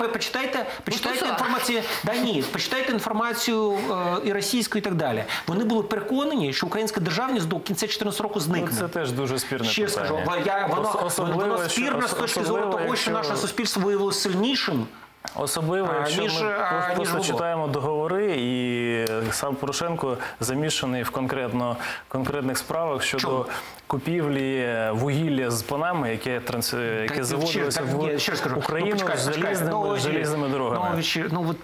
почитайте, почитайте, почитайте інформацію. Да, ні, почитайте інформацію е, і російську, і так далі. Вони були переконані, що українська державність до кінця чотирнадцятого року зникне. Ну, це теж дуже спірне ще питання. Скажу, я, воно, особливо, воно спірне з точки зору того, якщо... що наше суспільство виявилося сильнішим. Особливо, а, якщо ніж, ми а, просто ніж читаємо договори, і сам Порошенко замішаний в конкретно, конкретних справах щодо чому? Купівлі вугілля з Панами, яке, транс... яке заводилося в Україну ну, з залізними, ну, залізними дорогами. Ну, вечір, ну, от,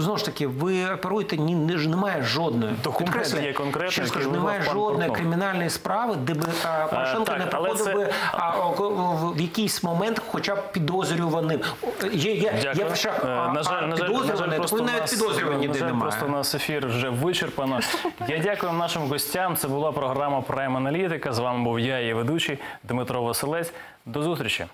знову ж таки, ви оперуєте, ні, немає жодної. Документ є конкретний, скажу, немає жодної кримінальної справи, де би а, Порошенко так, не проходив це... би а, в якийсь момент хоча б підозрюваним. Є, є, Дякую. Я вже, а, на жаль, а, на жаль, на жаль, просто, нас, на жаль просто у нас ефір вже вичерпано. Я дякую нашим гостям. Це була програма «Прайм Аналітика». З вами був я, її ведучий Дмитро Василець. До зустрічі.